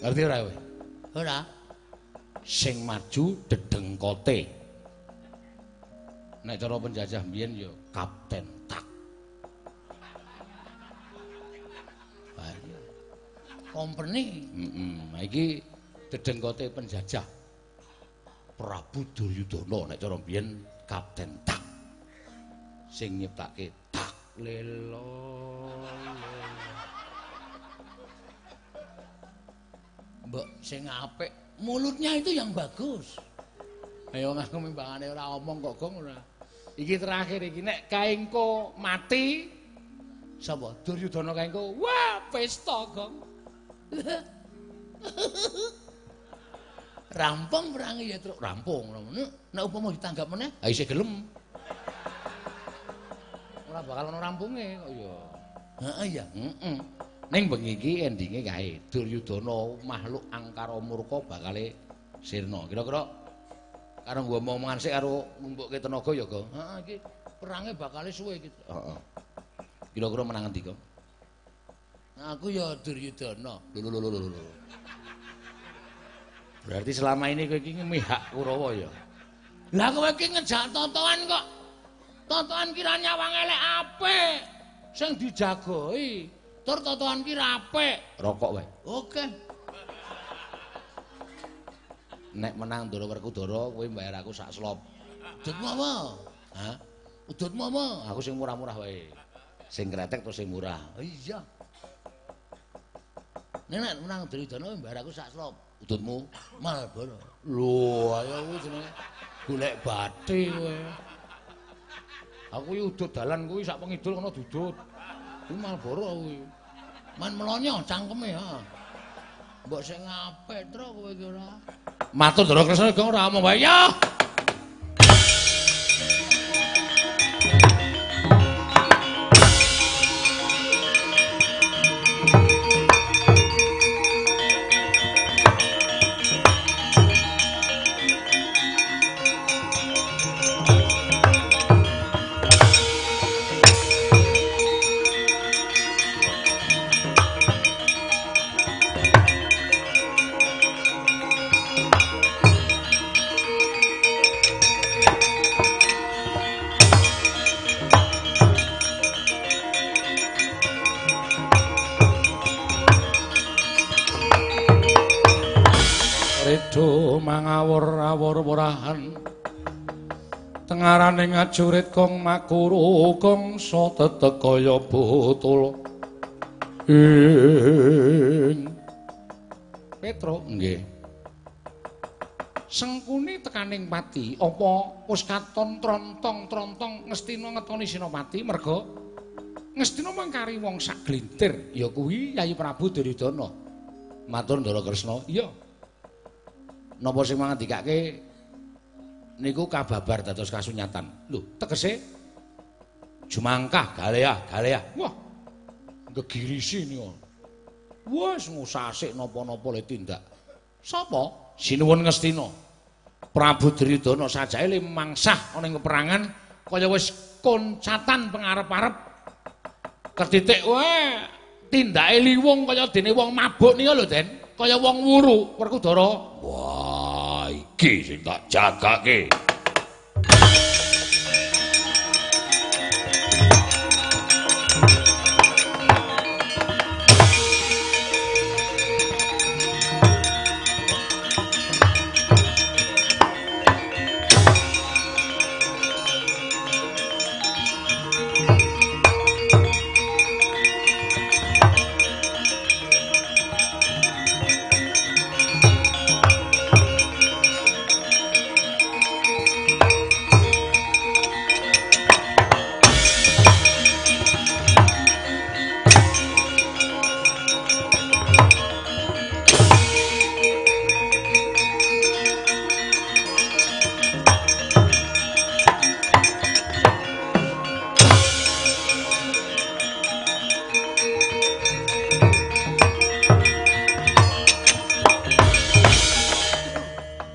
Ngerti ora kowe? Ora. Sing maju dedengkote. Nek cara penjajah mbiyen ya kapten tak. Bae. Kompeni. Heeh. Nah iki dedengkote penjajah. Prabu Duryudana nek cara mbiyen kapten tak. Sing nyiptake tak. Lelo, Mbak, sing apik. Mulutnya itu yang bagus. Ayo ngaku mimbangane ora omong kok, Gong, ora. Iki terakhir iki nek kaengko mati sapa? Duryudana kaengko. Wah, pesta, Gong. Rampung perang ya, Truk. Rampung. Nek upama ditanggap meneh, ha isih gelem. Ora bakal ana rampunge kok ya. Heeh ya, heeh. Ning bengi iki endinge kae Duryudana makhluk angkara murka bakale sirna. Kira-kira karo nggo omong-omongan sik karo numpukke tenaga ya, Gong. Heeh iki perange bakale suwe iki. Heeh. Kira-kira menang endi, Gong? Aku ya Duryudana. Lho lho lho lho. Berarti selama ini kowe iki mihak Kurawa ya. Lah kowe iki ngejak tontonan kok. Totoan kiranya wang elek apik sing dijagoi. Tur totoan kira apik. Rokok wae. Oke. Nek menang Ndara Werkudara kowe mbayar aku sak slop. Udutmu apa? Hah? Udutmu apa? Aku sing murah-murah wae. Sing kretek terus sing murah. Iya. Nek menang Duryudana kowe mbayar aku sak slop. Udutmu Marlboro. Lho, ayo kowe jenenge golek bathi kowe. Aku iki udut dalan kuwi sak pengidul ana dudut. Kuwi Malboro kuwi. Man melonyo cangkeme ha. Mbok sing apik tru kowe iki ora. Matur Ndara Kresna Gong ora omong wae ya. Awor-awor-worahan tengarane ngajurit kong makuru kong so tetek kaya butul ing Petro nggih Sengkuni tekaning pati apa wis katon trontong-trontong Ngastina ngetoni Senopati merga Ngastina mangkari wong sak glintir ya kuwi Yayi Prabu Duryudana. Matur Ndara Kresna. Iya. Napa sing mangandikake niku kababar dados kasunyatan. Lho, tegese jumangkah galeah, galeah. Wah. Gegirisi niku. Wes ngusasik napa-napa le tindak. Sapa? Sinuwun Ngastina. Prabu Duryudana sajae le mangsah ana ing peperangan kaya wis koncatan pengarep-arep. Ketitik wae tindake liwung kaya dene wong mabuk niku lho, Den. Kaya wong wuru Werkudara. Wah, iki sing tak jagake.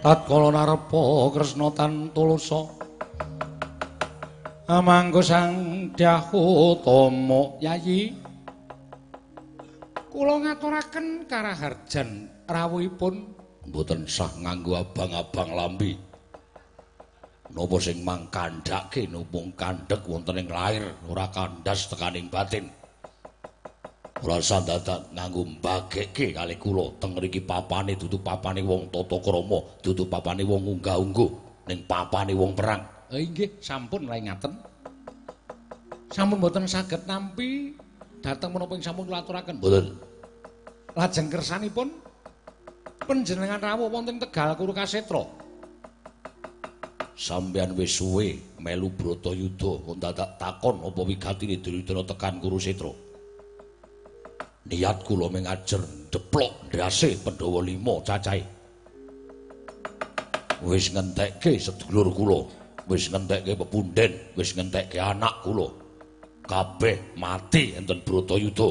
tatkala narepa Kresna tan tulasa amangka sang Dyahutama Yayi kula ngaturaken karaharjan rawuhipun mboten sah nganggo abang-abang lambi napa sing mangkandhake numpung kandhek wonten ing lair ora kandhas tekaning batin. Ora sandatan nganggo mbagekke kalih kula teng mriki papane dudu papane wong tata krama, dudu papane wong unggah-ungguh ning papane wong perang. Ha nggih, sampun lae ngaten. Sampun mboten saged nampi dhateng menapa ing sampun kula aturaken. Mboten. Lajeng kersanipun panjenengan rawuh wonten Tegal Kurukasetra. Sampeyan wis suwe melu Bratayuda, kok dadak takon apa wigatine Duryudana tekan Kurusetra. Niat kula mengajer deplok ndase Pandhawa lima cacahe. Wis ngentekke sedulur kula, wis ngentekke pepundhen, wis ngentekke anak kula. Kabeh mati enten Bratayuda.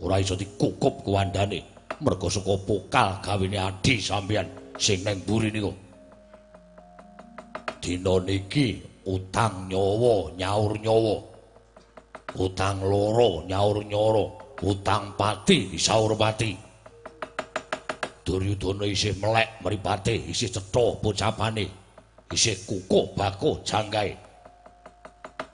Ora iso dikukup kuwandane merga saka pokal gawene adhi sampeyan sing nang mburi niku. Dina niki utang nyawa nyaur nyawa. Utang loro nyaur nyoro. Utang pati disaur pati. Duryudana isih melek mripate, isih cetha bocapane, isih kukuh bakuh jangkae.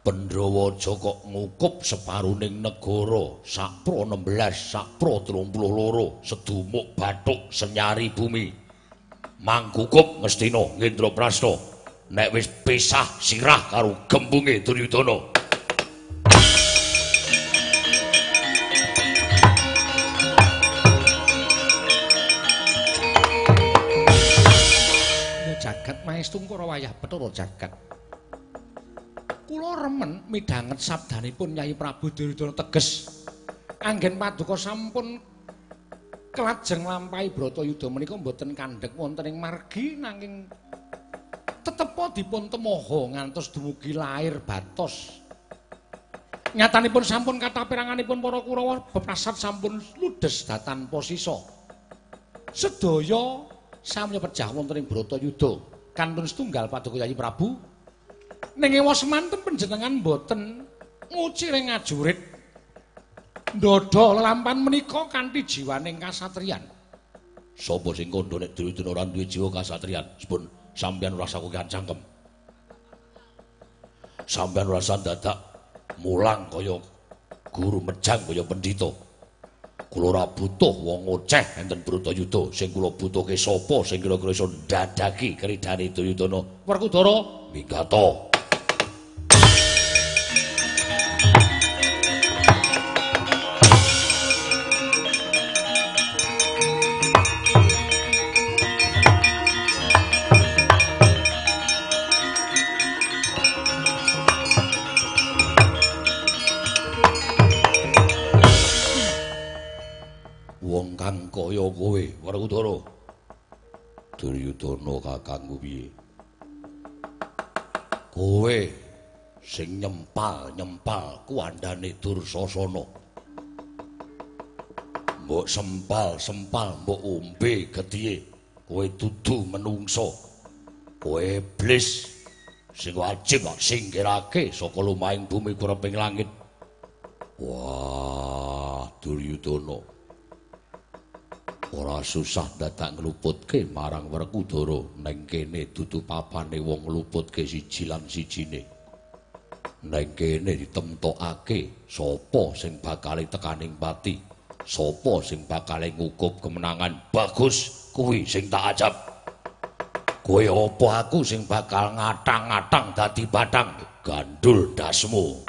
Pandhawa aja kok ngukup separuning negara, sapra enam belas, sapra telung puluh loro, sedumuk bathuk senyari bumi. Mangkukup Ngastina Nggendraprasta, nek wis pisah sirah karo gembunge Duryudana. Maestung karo wayah Bathara Jagat. Kula remen midhanget sabdanipun Nyai Prabu Duryudana teges. Anggen paduka sampun kelajeng lampahi Bratayuda menika mboten kandhek wonten ing margi nanging tetepa dipun temoho ngantos dumugi lair batos. Nyatanipun sampun katapiranganipun para Kurawa beprasat sampun ludes tanpa sisa. Sedaya samya pejah wonten ing Bratayuda. Kantun setunggal paduka Yayi Prabu ning ewa semanten panjenengan mboten ngucir ing ajurit ndodha lelampan menika kanthi jiwaning kasatriyan. Sapa sing kandha nek Duryudana ora duwe jiwa kasatriyan? Sepun sampeyan ora saku kan cangkem. Sampeyan ora dadak mulang kaya guru mejang kaya pendhita. Kula ora butuh wong oceh enten Bratayuda, sing kula butuhke sapa sing kira-kira iso ndadaki keridane Duryudana. Werkudara minggato. Kaya kowe Werkudara Duryudana kakangku piye? Kowe sing nyempal-nyempal kuwandane Dursasana. Mbok sempal-sempal mbok ombe getihe. Kowe dudu menungso. Kowe iblis sing wajib singgirake saka lumahing bumi kureping langit. Wah, Duryudana ora susah dadak ngluputke marang Werkudara, ning kene dudu papane wong ngluputke siji lan sijine. Ning kene ditemtokake sapa sing bakal tekaning pati, sapa sing bakal ngukup kemenangan. Bagus, kuwi sing tak ajab. Kowe apa aku sing bakal ngatang-ngatang dadi batang? Gandul dasmu.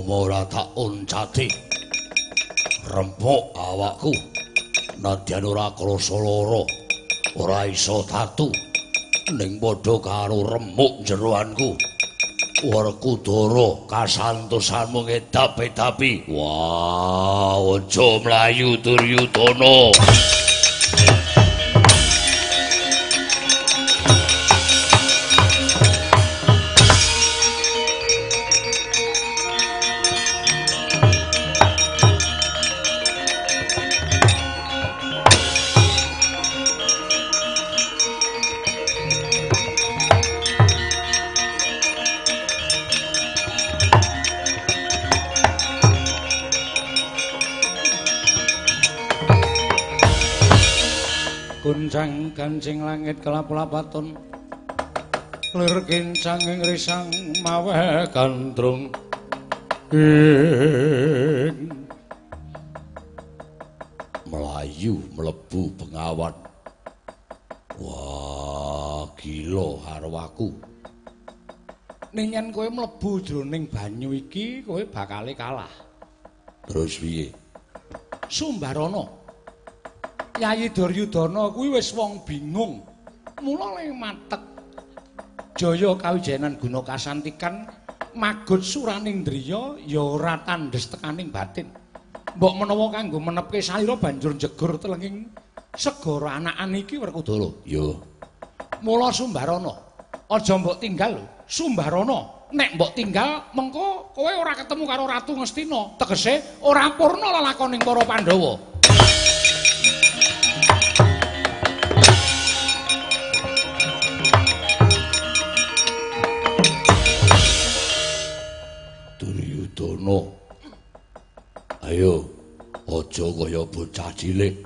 umpama ora tak oncati rempok awakku nadyan ora krasa lara ora iso tatu ning padha karo remuk jeroanku Werkudara kasantosanmu ngedap-edapi wah wow, aja mlayu Duryudana Gunjang ganjing langit kelap-lapaton lir kincang ing risang maweh gandrung ing melayu mlebu pengawat wah gila arwaku ning yen kowe mlebu jroning banyu iki kowe bakale kalah terus piye Sumbarana Yayi Duryudana kuwi wis wong bingung. Mula ning matek jaya kawijenan guna kasantikan magot suraning driya ya ora tandhes tekaning batin. Mbok menawa kanggo menepke saira banjur jegur telenging segara anakan iki Werkudara. Yo. Mula Sumbarana aja mbok tinggal lho. Sumbarana nek mbok tinggal mengko kowe ora ketemu karo Ratu Ngastina. Tegese ora purna lalakoning para Pandhawa. Durno, ayo, aja kaya bocah cilik.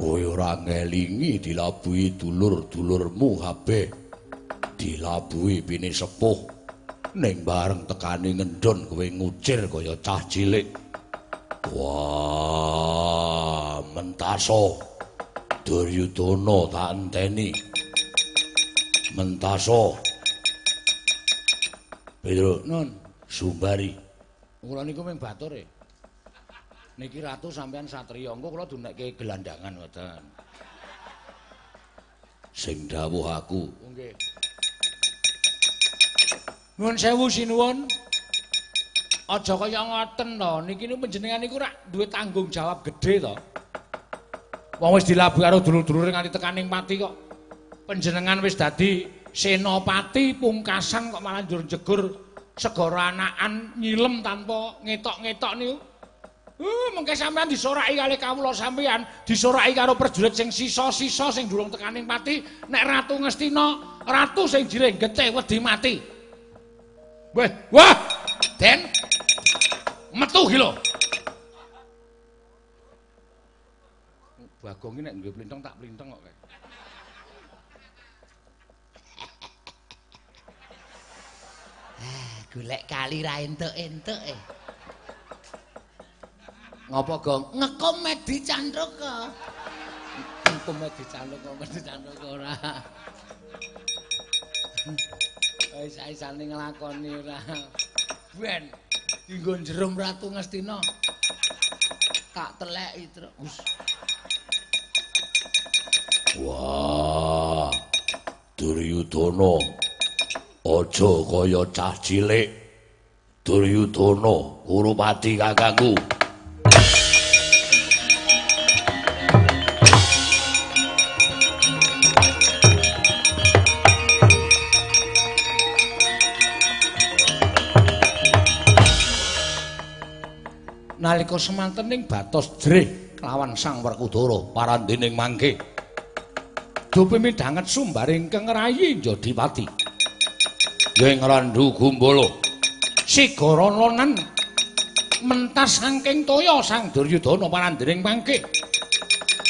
Kowe ora ngelingi dilabuhi dulur-dulurmu kabeh, dilabuhi pini sepuh. Ning bareng tekani ngendon kowe ngucir kaya cah cilik. Wah, mentaso. Duryudana tak enteni. Mentaso. Pedro, non, Sumbari. Kula niku ming bathure. Niki ratu sampean satriya, engko kula dunekke gelandangan ngoten. Sing dawuh aku. Nggih. Nuwun sewu sinuwun. Aja kaya ngoten to, niki niku panjenengan niku rak duwe tanggung jawab gedhe to. Wong wis dilabuhi karo dulur-dulure nganti tekaning pati kok. Panjenengan wis dadi Senopati pungkasan kok malah njur jegur segara anakan nyilem tanpa ngetok-ngetok niku. Uh, mengke sampean disoraki kali kawula sampean, disoraki karo prajurit sing sisa-sisa sing durung tekaning pati, nek Ratu Ngastina, ratu sing jrenggete wedi mati. Weh, wah, Den. Metu ki lho. Bagong iki nek nggo plintong tak plintong kok kae. Golek kali ra entuk-entuk e. Ngopo, Gong? Ngekom Medi Candraka. Ngekom Medi Candraka, Medi Candraka ora. Wis isane nglakoni ora. Ben dinggo jerum Ratu Ngastina. Tak teleki terus. Wah. Duryudana aja kaya cah cilik Duryudana Kurupati kakangku nalika semanten ing batos jrih lawan Sang Werkudara parandéning mangke dupemidhanget sumbaring kengrayi Jodipati Jeng Randu Gumbolo Sigara lonan mentas saking toya Sang Duryudana parandéning mangke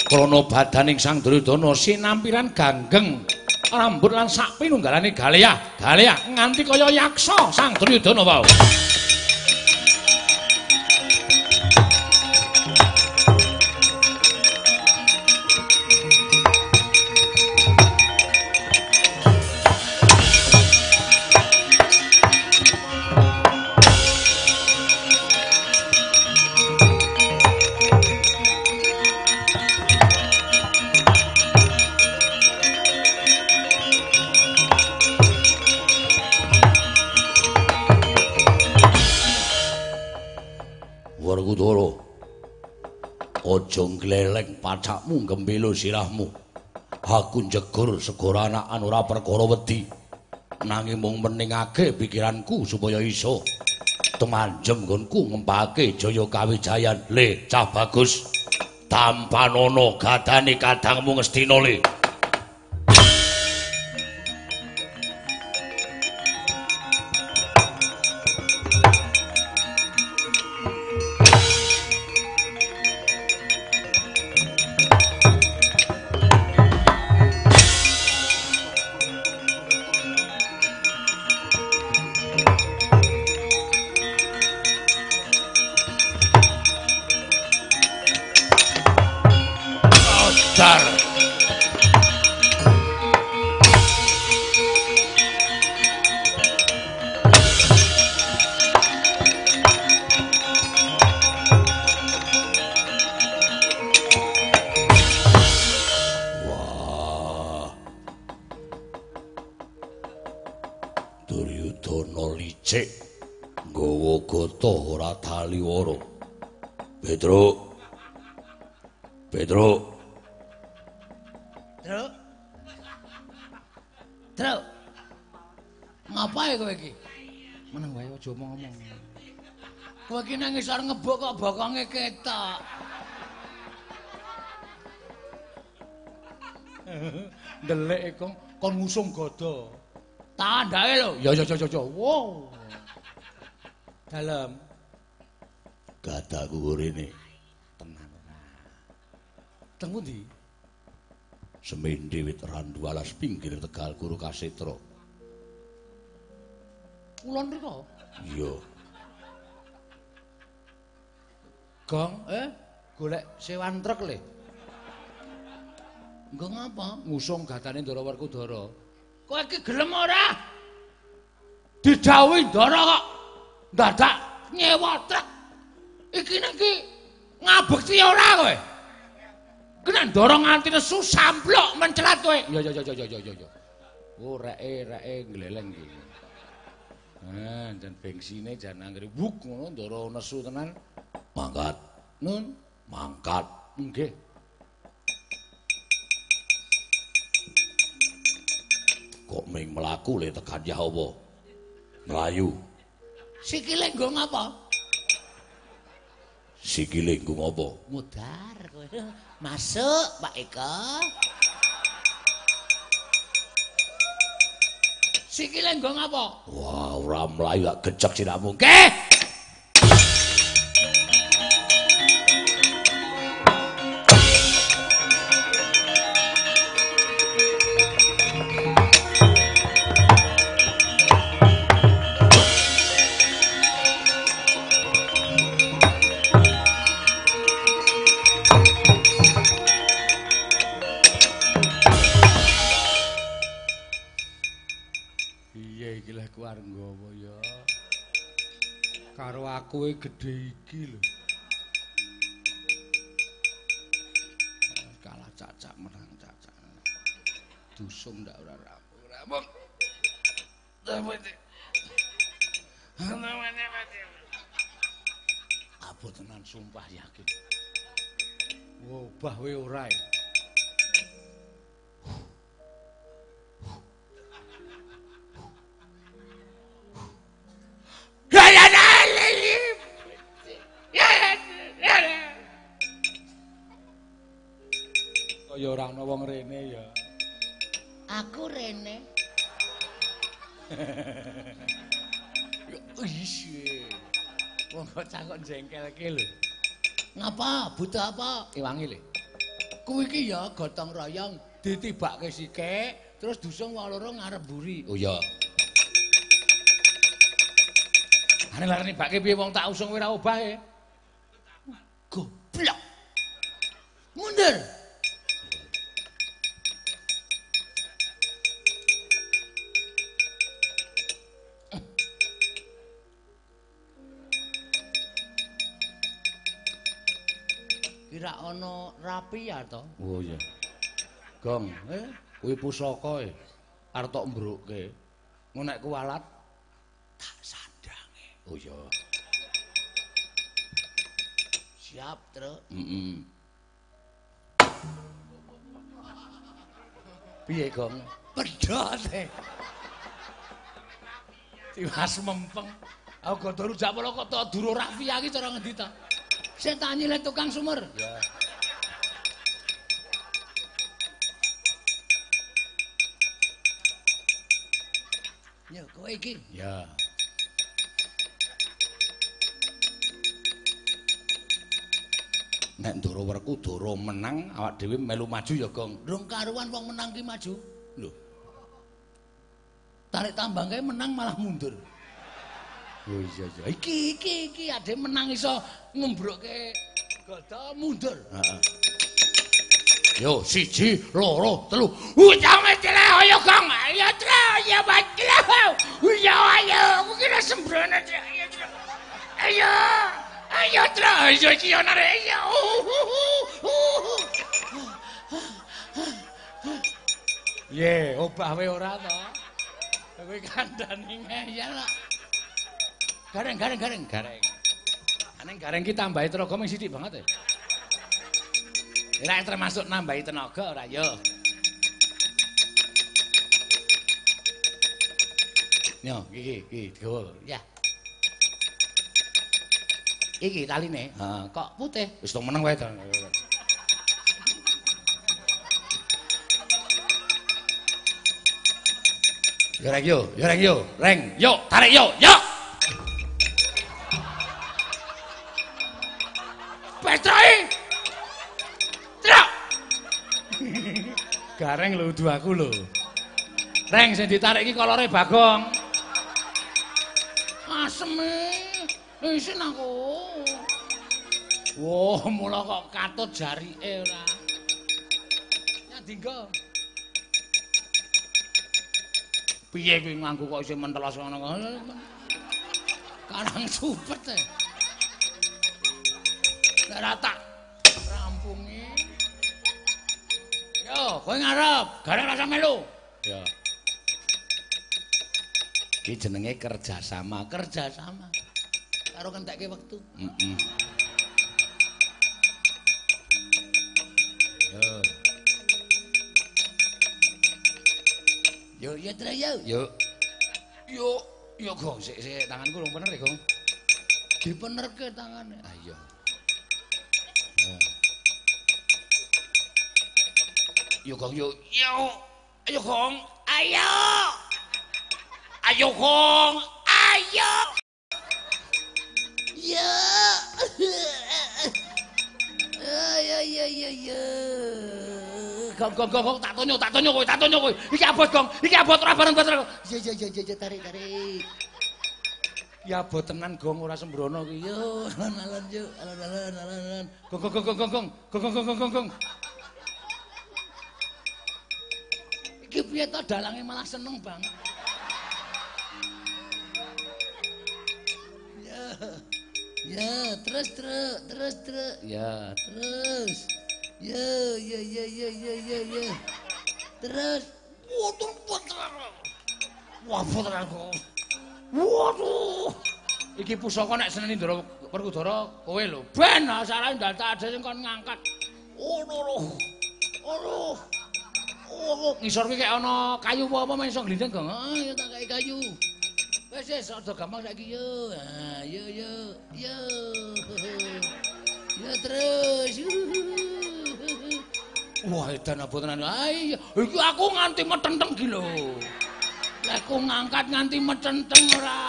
krana badaning Sang Duryudana sinampiran ganggeng rambut lan sak pinunggalane galeah galeah nganti kaya yaksa Sang Duryudana wae Ojo ngleleng pacakmu gempilo sirahmu. Aku njegur segara anakan ora perkara wedi. Nanging mung meningake pikiranku supaya iso tumanjem nggonku ngempake jaya kawijayan. Le cah bagus. Tampan ana gadane kadangmu Ngestina le. Ngisor ngebuk kok bokonge ketok. Ndelek kok kon ngusung godo. Tandake lho. Ya ya ya ya. Wow. Dalem. Gadaku urene tenan ora. Teng pundi? Semendhi wit randu alas pinggir Tegal Guru Kasetra. Kulon riko? Iya. Gong, eh, golek sewan truk le. Gong apa? Ngusung gatane Ndara Werkudara. Kowe iki gelem ora? Didhawuhi Ndara kok dadak nyewa truk. Iki nek iki ngabekti ora kowe. Kena Ndara nganti nesu samplok mencelat kowe. Ya ya ya ya ya ya. Oh, reke reke gleleng iki. Ah, jan bensine jan anggere wuk ngono Ndara nesu tenan. Mangkat, nun, mangkat, nggih. Kok ming melaku le tekan Yahwa, melayu. Sikile nggo ngapa? Sikile nggo ngapa? Mudar kowe. Masuk, Pak Eko. Sikile nggo ngapa? Wah, ora melayu gak gejek siramu. Nggih. Kowe gedhe iki lho. Kalah cacak menang cacak. Dusung ndak ora rampung. Rampung. Dawete. Ana meneh meneh. Kabeh tenan sumpah yakin. Wo obah we ora e. Ya ora ana wong rene ya. Aku rene. Wis. Wong bocah kok jengkelke lho. Ngapa? Butuh apa? Iwangi le. Kuwi iki ya gotong royong ditibake sikik terus dusung wong loro ngarep mburi. Oh ya. Are larane bakke piye wong tak usung ora obah e. Goblok. Mundur. Kira ana rapi ya to? Oh iya. Gong, eh kuwi pusaka e. Arep tok mbrukke. Mun nek kuwalat tak sandange. Oh iya. Siap, Truk. Heeh. Mm -mm. Piye, Gong? Pedhote. Tiwas mempeng. Aku godho rujak polo kok tok duro rafia iki cara ngendi ta? Sing tak nyilih tukang sumur. Ya. Ya, kowe iki. Ya. Nek ndoro werku ndoro menang awak dhewe melu maju ya, Gong. Ndung karuan wong menang ki maju. Lho. Tarik tambang kae menang malah mundur. Oh iya iya. Iki iki iki ade menang iso ngumbrokke godha mundur. Heeh. Yo siji, loro, telu. Ucame cileh ayo, Gong. Ayo cileh ayo bacileh. Yo ayo mungkin sembrono ayo. Ayo. Ayo terus, ayo ciuman aja. Ye, obah we ora to. Kowe kandhane ngeyel kok. Gareng gareng gareng gareng. Aneng gareng ki tambahi tenaga mung sithik banget ya. Nek termasuk nambahi tenaga ora ya. Yo, iki iki digowo. Ya. Iki taline. Heeh, kok putih. Wis to meneng wae to. Yo reng yo, yo reng yo, reng yo, tarik yo, yo. Petroi. Trok. Gareng lho udu aku lho. Reng sing ditarik iki kolore Bagong. Aseme. Isin aku. Wah, wow, mula kok katut jarike ora. Ya dinggo. Piye kuwi nganggo kok isih mentelos ngono kok. Karang supet e. Ora tak rampungi. Yo, kowe ngarep, gareng rasa melu. Ya. Iki jenenge kerjasama, kerjasama. Karo kentekke wektu. Heeh. Yo. Yo yo tra yo. Yo. Yo yo Gong, sik-sik tanganku rung bener e, Gong. Dipenerke tangane. Ah iya. Yo. Yo Gong yo. Yo. Ayo Gong, ayo. Ayo Gong, ayo. Ya. Ya ya ya ya. Gong gong gong tak tonyo tak tonyo kowe tak tonyo kowe. Iki abot Gong, iki abot ora bareng-bareng. Ya ya ya ya tarik tarik. Ya abot tenan Gong ora sembrono kuwi. Yo alon-alon yo alon-alon alon-alon. Gong gong gong gong gong gong gong gong gong gong. Iki piye to dalange malah seneng Bang. Ya. Ya, terus terus terus terus. Ya, terus. Ya, ya ya ya ya ya ya. Terus. Waduh, putra. Wah, putra kok. Waduh. Iki pusaka nek seneni Ndara Werkudara kowe lho. Ben asale ndak tak ade sing kon ngangkat. Ono lho. Ono. Oh, ngisor iki kek ana kayu apa men iso glindeng, Gong. Ah, ya tak kei kayu. Wes wes aja gampang saiki yo. Ha yo yo yo. Ya terus. Wah, edan apa tenan. Ha iki aku nganti metenteng ki lho. Lah aku ngangkat nganti metenteng ora.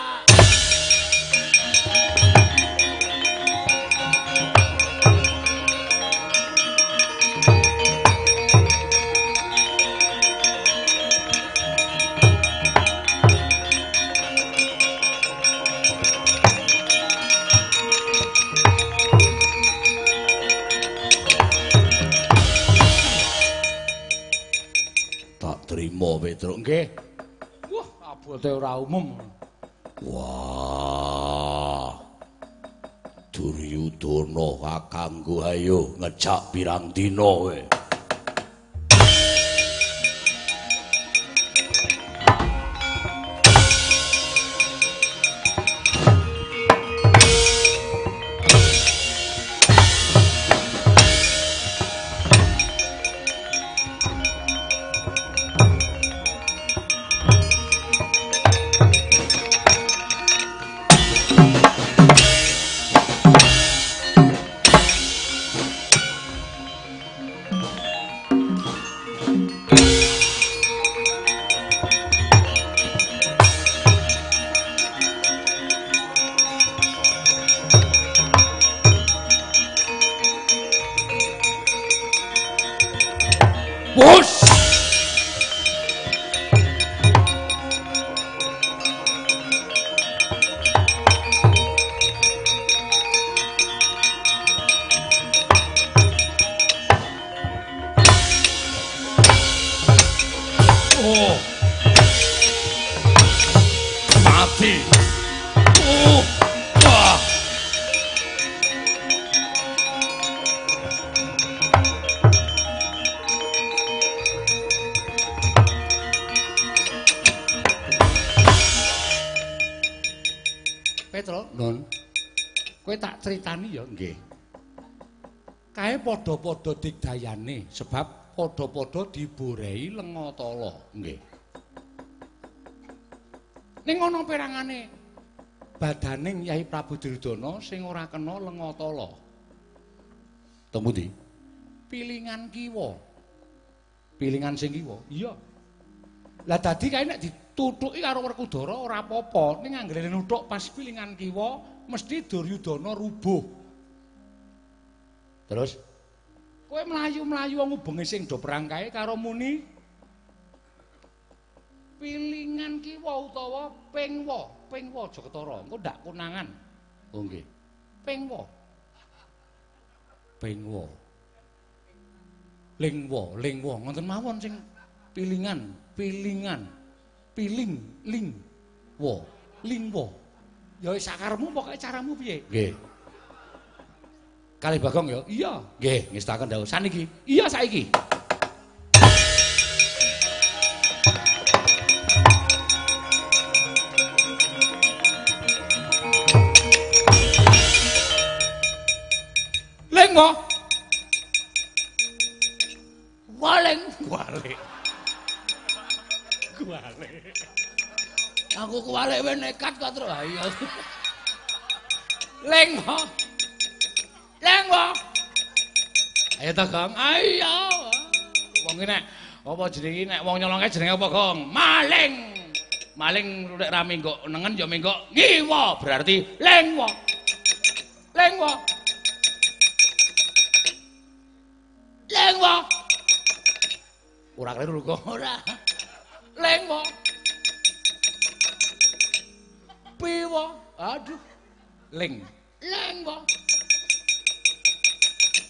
Trimo Petruk nggih. Wah, abote ora umum. Wah. Duryudana kakangku ayo ngejak pirang dina kowe. mati. Oh, wah. Petro, non. Kowe tak critani ya nggih. Kae padha-padha digdayane sebab padha-padha diborei lenga tala, nggih. Ning ana perangane badaning Yai Prabu Duryudana sing ora kena lenga tala. Teng pundi? Pilingan kiwa. Pilingan sing kiwa. Iya. Lah dadi kae nek dituthuki karo Werkudara ora apa-apa, ning anggere nuthuk pas pilingan kiwa mesti Duryudana rubuh. Terus kowe mlayu-mlayu ngubenge sing do perang kae karo muni pilingan kiwa utawa pengwa, pengwa aja ketara, engko ndak kunangan. Oh nggih. Pengwa. Pengwa. Lingwa, lingwa ngoten mawon sing pilingan, pilingan. Piling, ling, wa, lingwa. Ya wis sakarmu pokoke caramu piye? Nggih. Kali Bagong ya? Iya. Nggih, ngestaken dawuh saniki. Iya saiki. Lenggo, waleng, waleng, waleng. Aku kuwalek we nekat kok terus ayo. Lenggo, lenggo. Ayo ta Gong, ayo. Wong iki nek apa jenenge nek wong nyolongke jenenge apa Gong? Maling. Maling nek ra menggok nengen ya menggok ngiwa berarti lengwo. Lengwo. Lengwo. Ora kleru kok ora. Lengwo. Piwo. Aduh. Ling. Lengwo.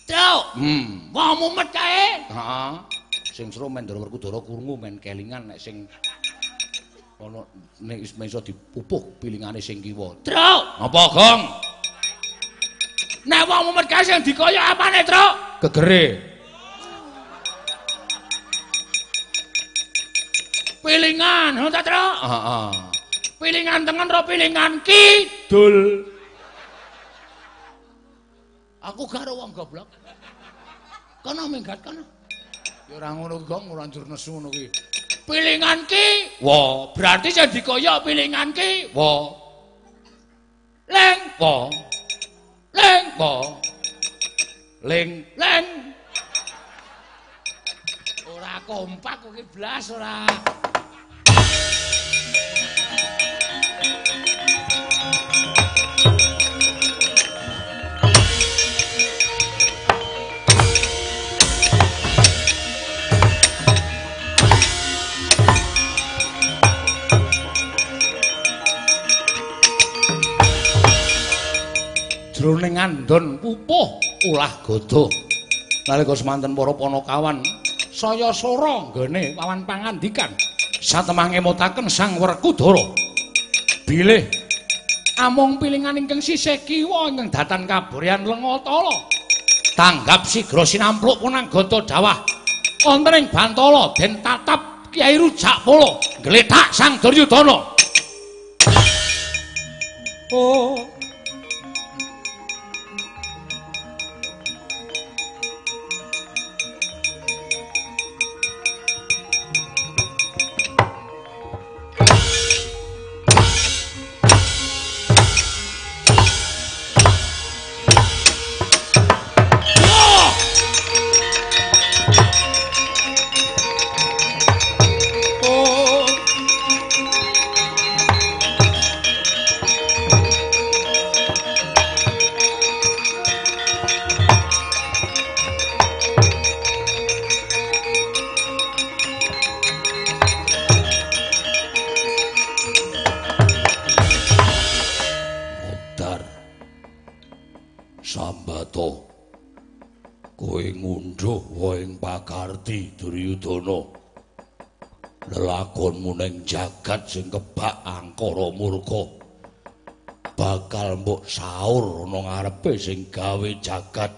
Tau. Hmm. Wong mumet kae. Heeh. Sing seru men Ndara Werkudara krungu men kelingan nek sing ana nek wis iso dipupuk pilingane sing kiwa. Truk. Apa, Gong? Nek wong mumet kae sing dikoyo apane, Truk? Gegere. Pilingan, ngono ta, Truk? Heeh. Pilingan tengen ro pilingan kidul. Aku gak ro wong goblok. Kono minggat kono. Ya ora ngono, Gong, ora njur nesu ngono kuwi. Pilingan ki, wa, berarti sing dikoyok pilingan ki, wa. Leng, wa. Leng, wa. Leng, leng. Ora kompak kuwi blas ora. Jroning andon pupuh ulah godha. Nalika semanten para Panakawan saya sora nggone pawan pangandikan satemah ngemotaken Sang Werkudara. Bilih amung pilingan ingkang sisih kiwa ingkang datan kaburyan lenga tala. Tanggap sigra sinampluk punanggata dawah wonten ing Bantala den tatap Kyai Rujakpolo gletak Sang Duryudana. Oh lelakonmu ning jagat sing kebak angkara murka bakal mbok saur ana ngarepe sing gawe jagat.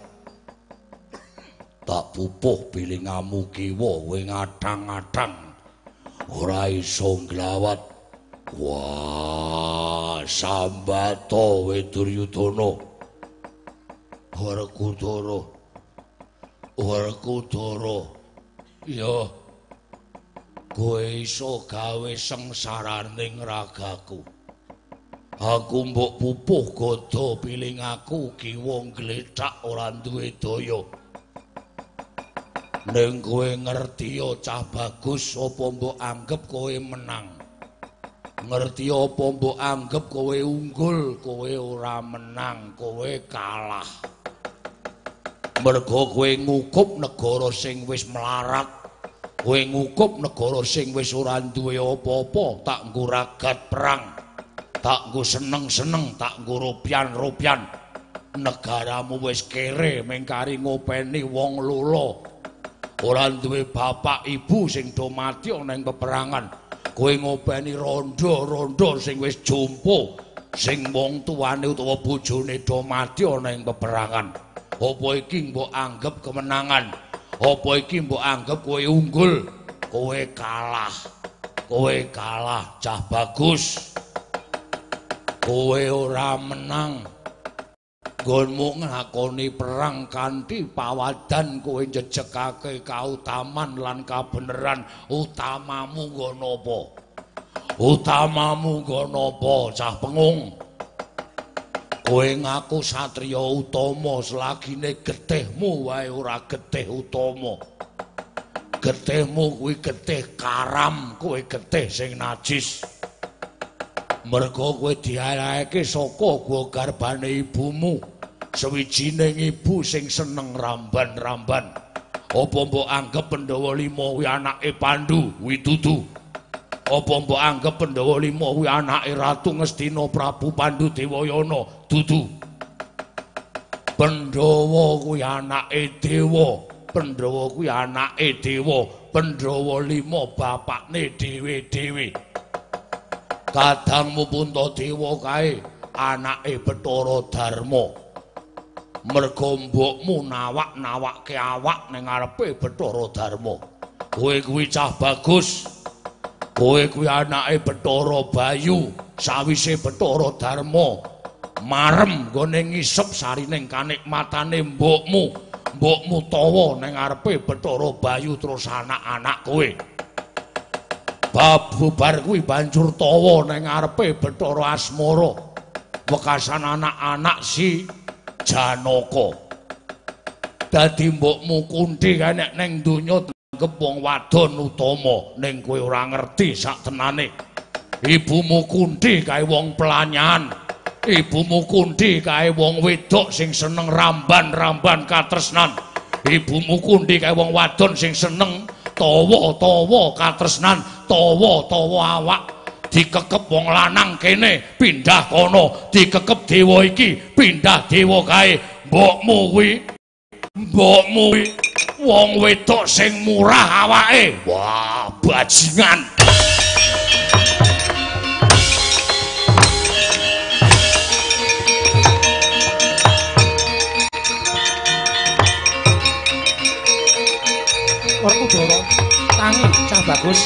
Tak pupuh bilingamu kiwa kowe ngadang-adang ora iso nglawat. Wah sambata we Duryudana Werkudara Werkudara ya kowe iso gawe sengsaraning ragaku. Aku mbok pupuh godha piling aku kiwa gletak ora duwe daya. Ning kowe ngerti cah bagus apa mbok anggap kowe menang. Ngerti apa mbok anggap kowe unggul, kowe ora menang, kowe kalah. Mergo kowe ngukup negara sing wis melarat. Kowe ngukup negara sing wis ora duwe apa-apa, tak nggo ragat perang, tak nggo seneng-seneng, tak nggo ropian-ropian. Negaramu wis kere mengkari ngopeni wong lolo. Ora duwe bapak ibu sing do mati ana ing peperangan. Kowe ngopeni rondo-rondo sing wis jompo, sing wong tuane utawa bojone do mati ana ing peperangan. Apa iki mbok anggap kemenangan? Apa iki mbok anggap kowe unggul, kowe kalah. Kowe kalah cah bagus. Kowe ora menang. Nggonmu nglakoni perang kanthi pawadan kowe njejekake kautaman lan kabeneran utamamu nggo napa? Utamamu nggo napa cah pengung? Kowe ngaku satriya utama selagine getihmu wae ora getih utama. Getihmu kuwi getih karam, kowe getih sing najis. Mergo kowe diarahake saka gua garbane ibumu, sewijining ibu sing seneng ramban-ramban. Apa mbok anggap Pandhawa lima kuwi anake Pandhu Witudu? Apa mbok anggap Pandhawa lima kuwi anake Ratu Ngastina Prabu Pandhu Dewayana Dudu? Pandhawa kuwi anake Dewa, Pandhawa kuwi anake Dewa, Pandhawa lima bapakne dhewe-dhewe. Kadangmu Puntadewa kae anake Bathara Darma. Mergo mbokmu nawak-nawakke awak ning ngarepe Bathara Darma. Kowe kuwi cah bagus. Kowe kuwi anake Bathara Bayu, sawise Bathara Darma marem nggone ngisep sarining kanikmatane mbokmu. Mbokmu tawa ning ngarepe Bathara Bayu terus anak-anak kowe. Babubar kuwi banjur tawa ning ngarepe Bathara Asmara, wekasan anak-anak si Janaka. Dadi mbokmu Kunthi kae nek ning donya kepung wadon utama, ning kowe ora ngerti sak tenane. Ibumu Kunthi kae wong pelanyan. Ibumu Kunthi kae wong wedok sing seneng ramban-ramban katresnan. Ibumu Kunthi kae wong wadon sing seneng tawa-tawa katresnan, tawa-tawa awak. Dikekep wong lanang kene, pindah kono, dikekep dewa iki, pindah dewa kae. Mbokmu kuwi, mbokmu kuwi wong wedok sing murah awake. Wah, bajingan. Werkudara, tangi cah bagus.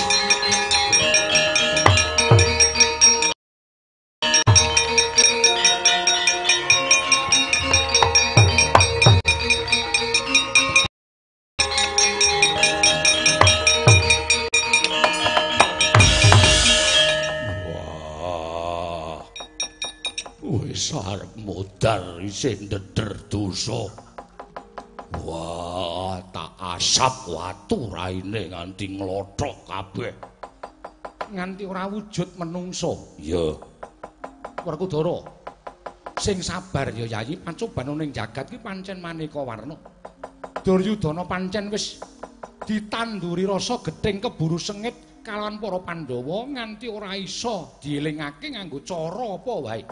Sarep modal isih ndeder dosa. Wah, tak asap watu raine nganti nglothok kabeh. Nganti ora wujud menungsa. Iya. Werkudara, sing sabar ya Yayi, pancoban ning jagat iki pancen maneka warna. Duryudana pancen wis ditanduri rasa gething keburu sengit kalawan para Pandhawa nganti ora iso dielingake nganggo cara apa wae.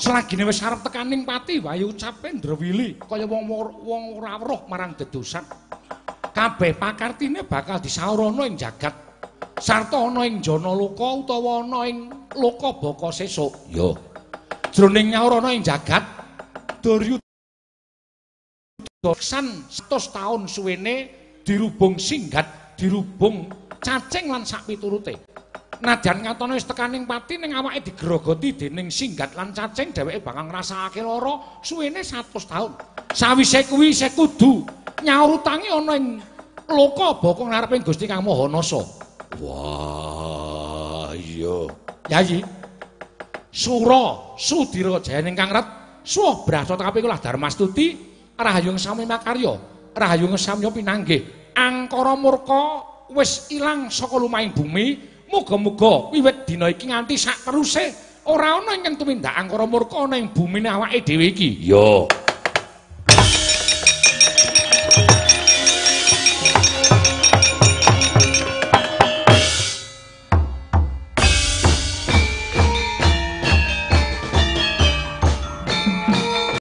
Selagine wis arep tekaning pati, wae ucape ndrewili kaya wong-wong ora weruh marang dedosan. Kabeh pakartine bakal disaurana ing jagat. sarta ana ing jana loka utawa ana ing loka baka sesuk ya jroning nyaurana ing jagat Duryudana doksan seratus taun suwene dirubung singgat dirubung cacing lan sak piturute nadyan katana wis tekaning pati ning awake digrogoti dening singgat lan cacing dheweke bakal ngrasakake lara suwene seratus taun sawise kuwi isih kudu nyaur utange ana ing loka baka ngareping Gusti Kang Maha Nasa. Wah, iya. Yayi. Sura Sudira Jayaning Kang Ret, suwah brasa tapi kula Darmastuti, Rahayung Sami Makarya, Rahayung Samya pinanggih. Angkara murka wis ilang saka lumahing bumi, muga-muga wiwit dina iki nganti sak teruse ora ana ingkang tumindak angkara murka ana ing bumi awake dhewe iki. Iya.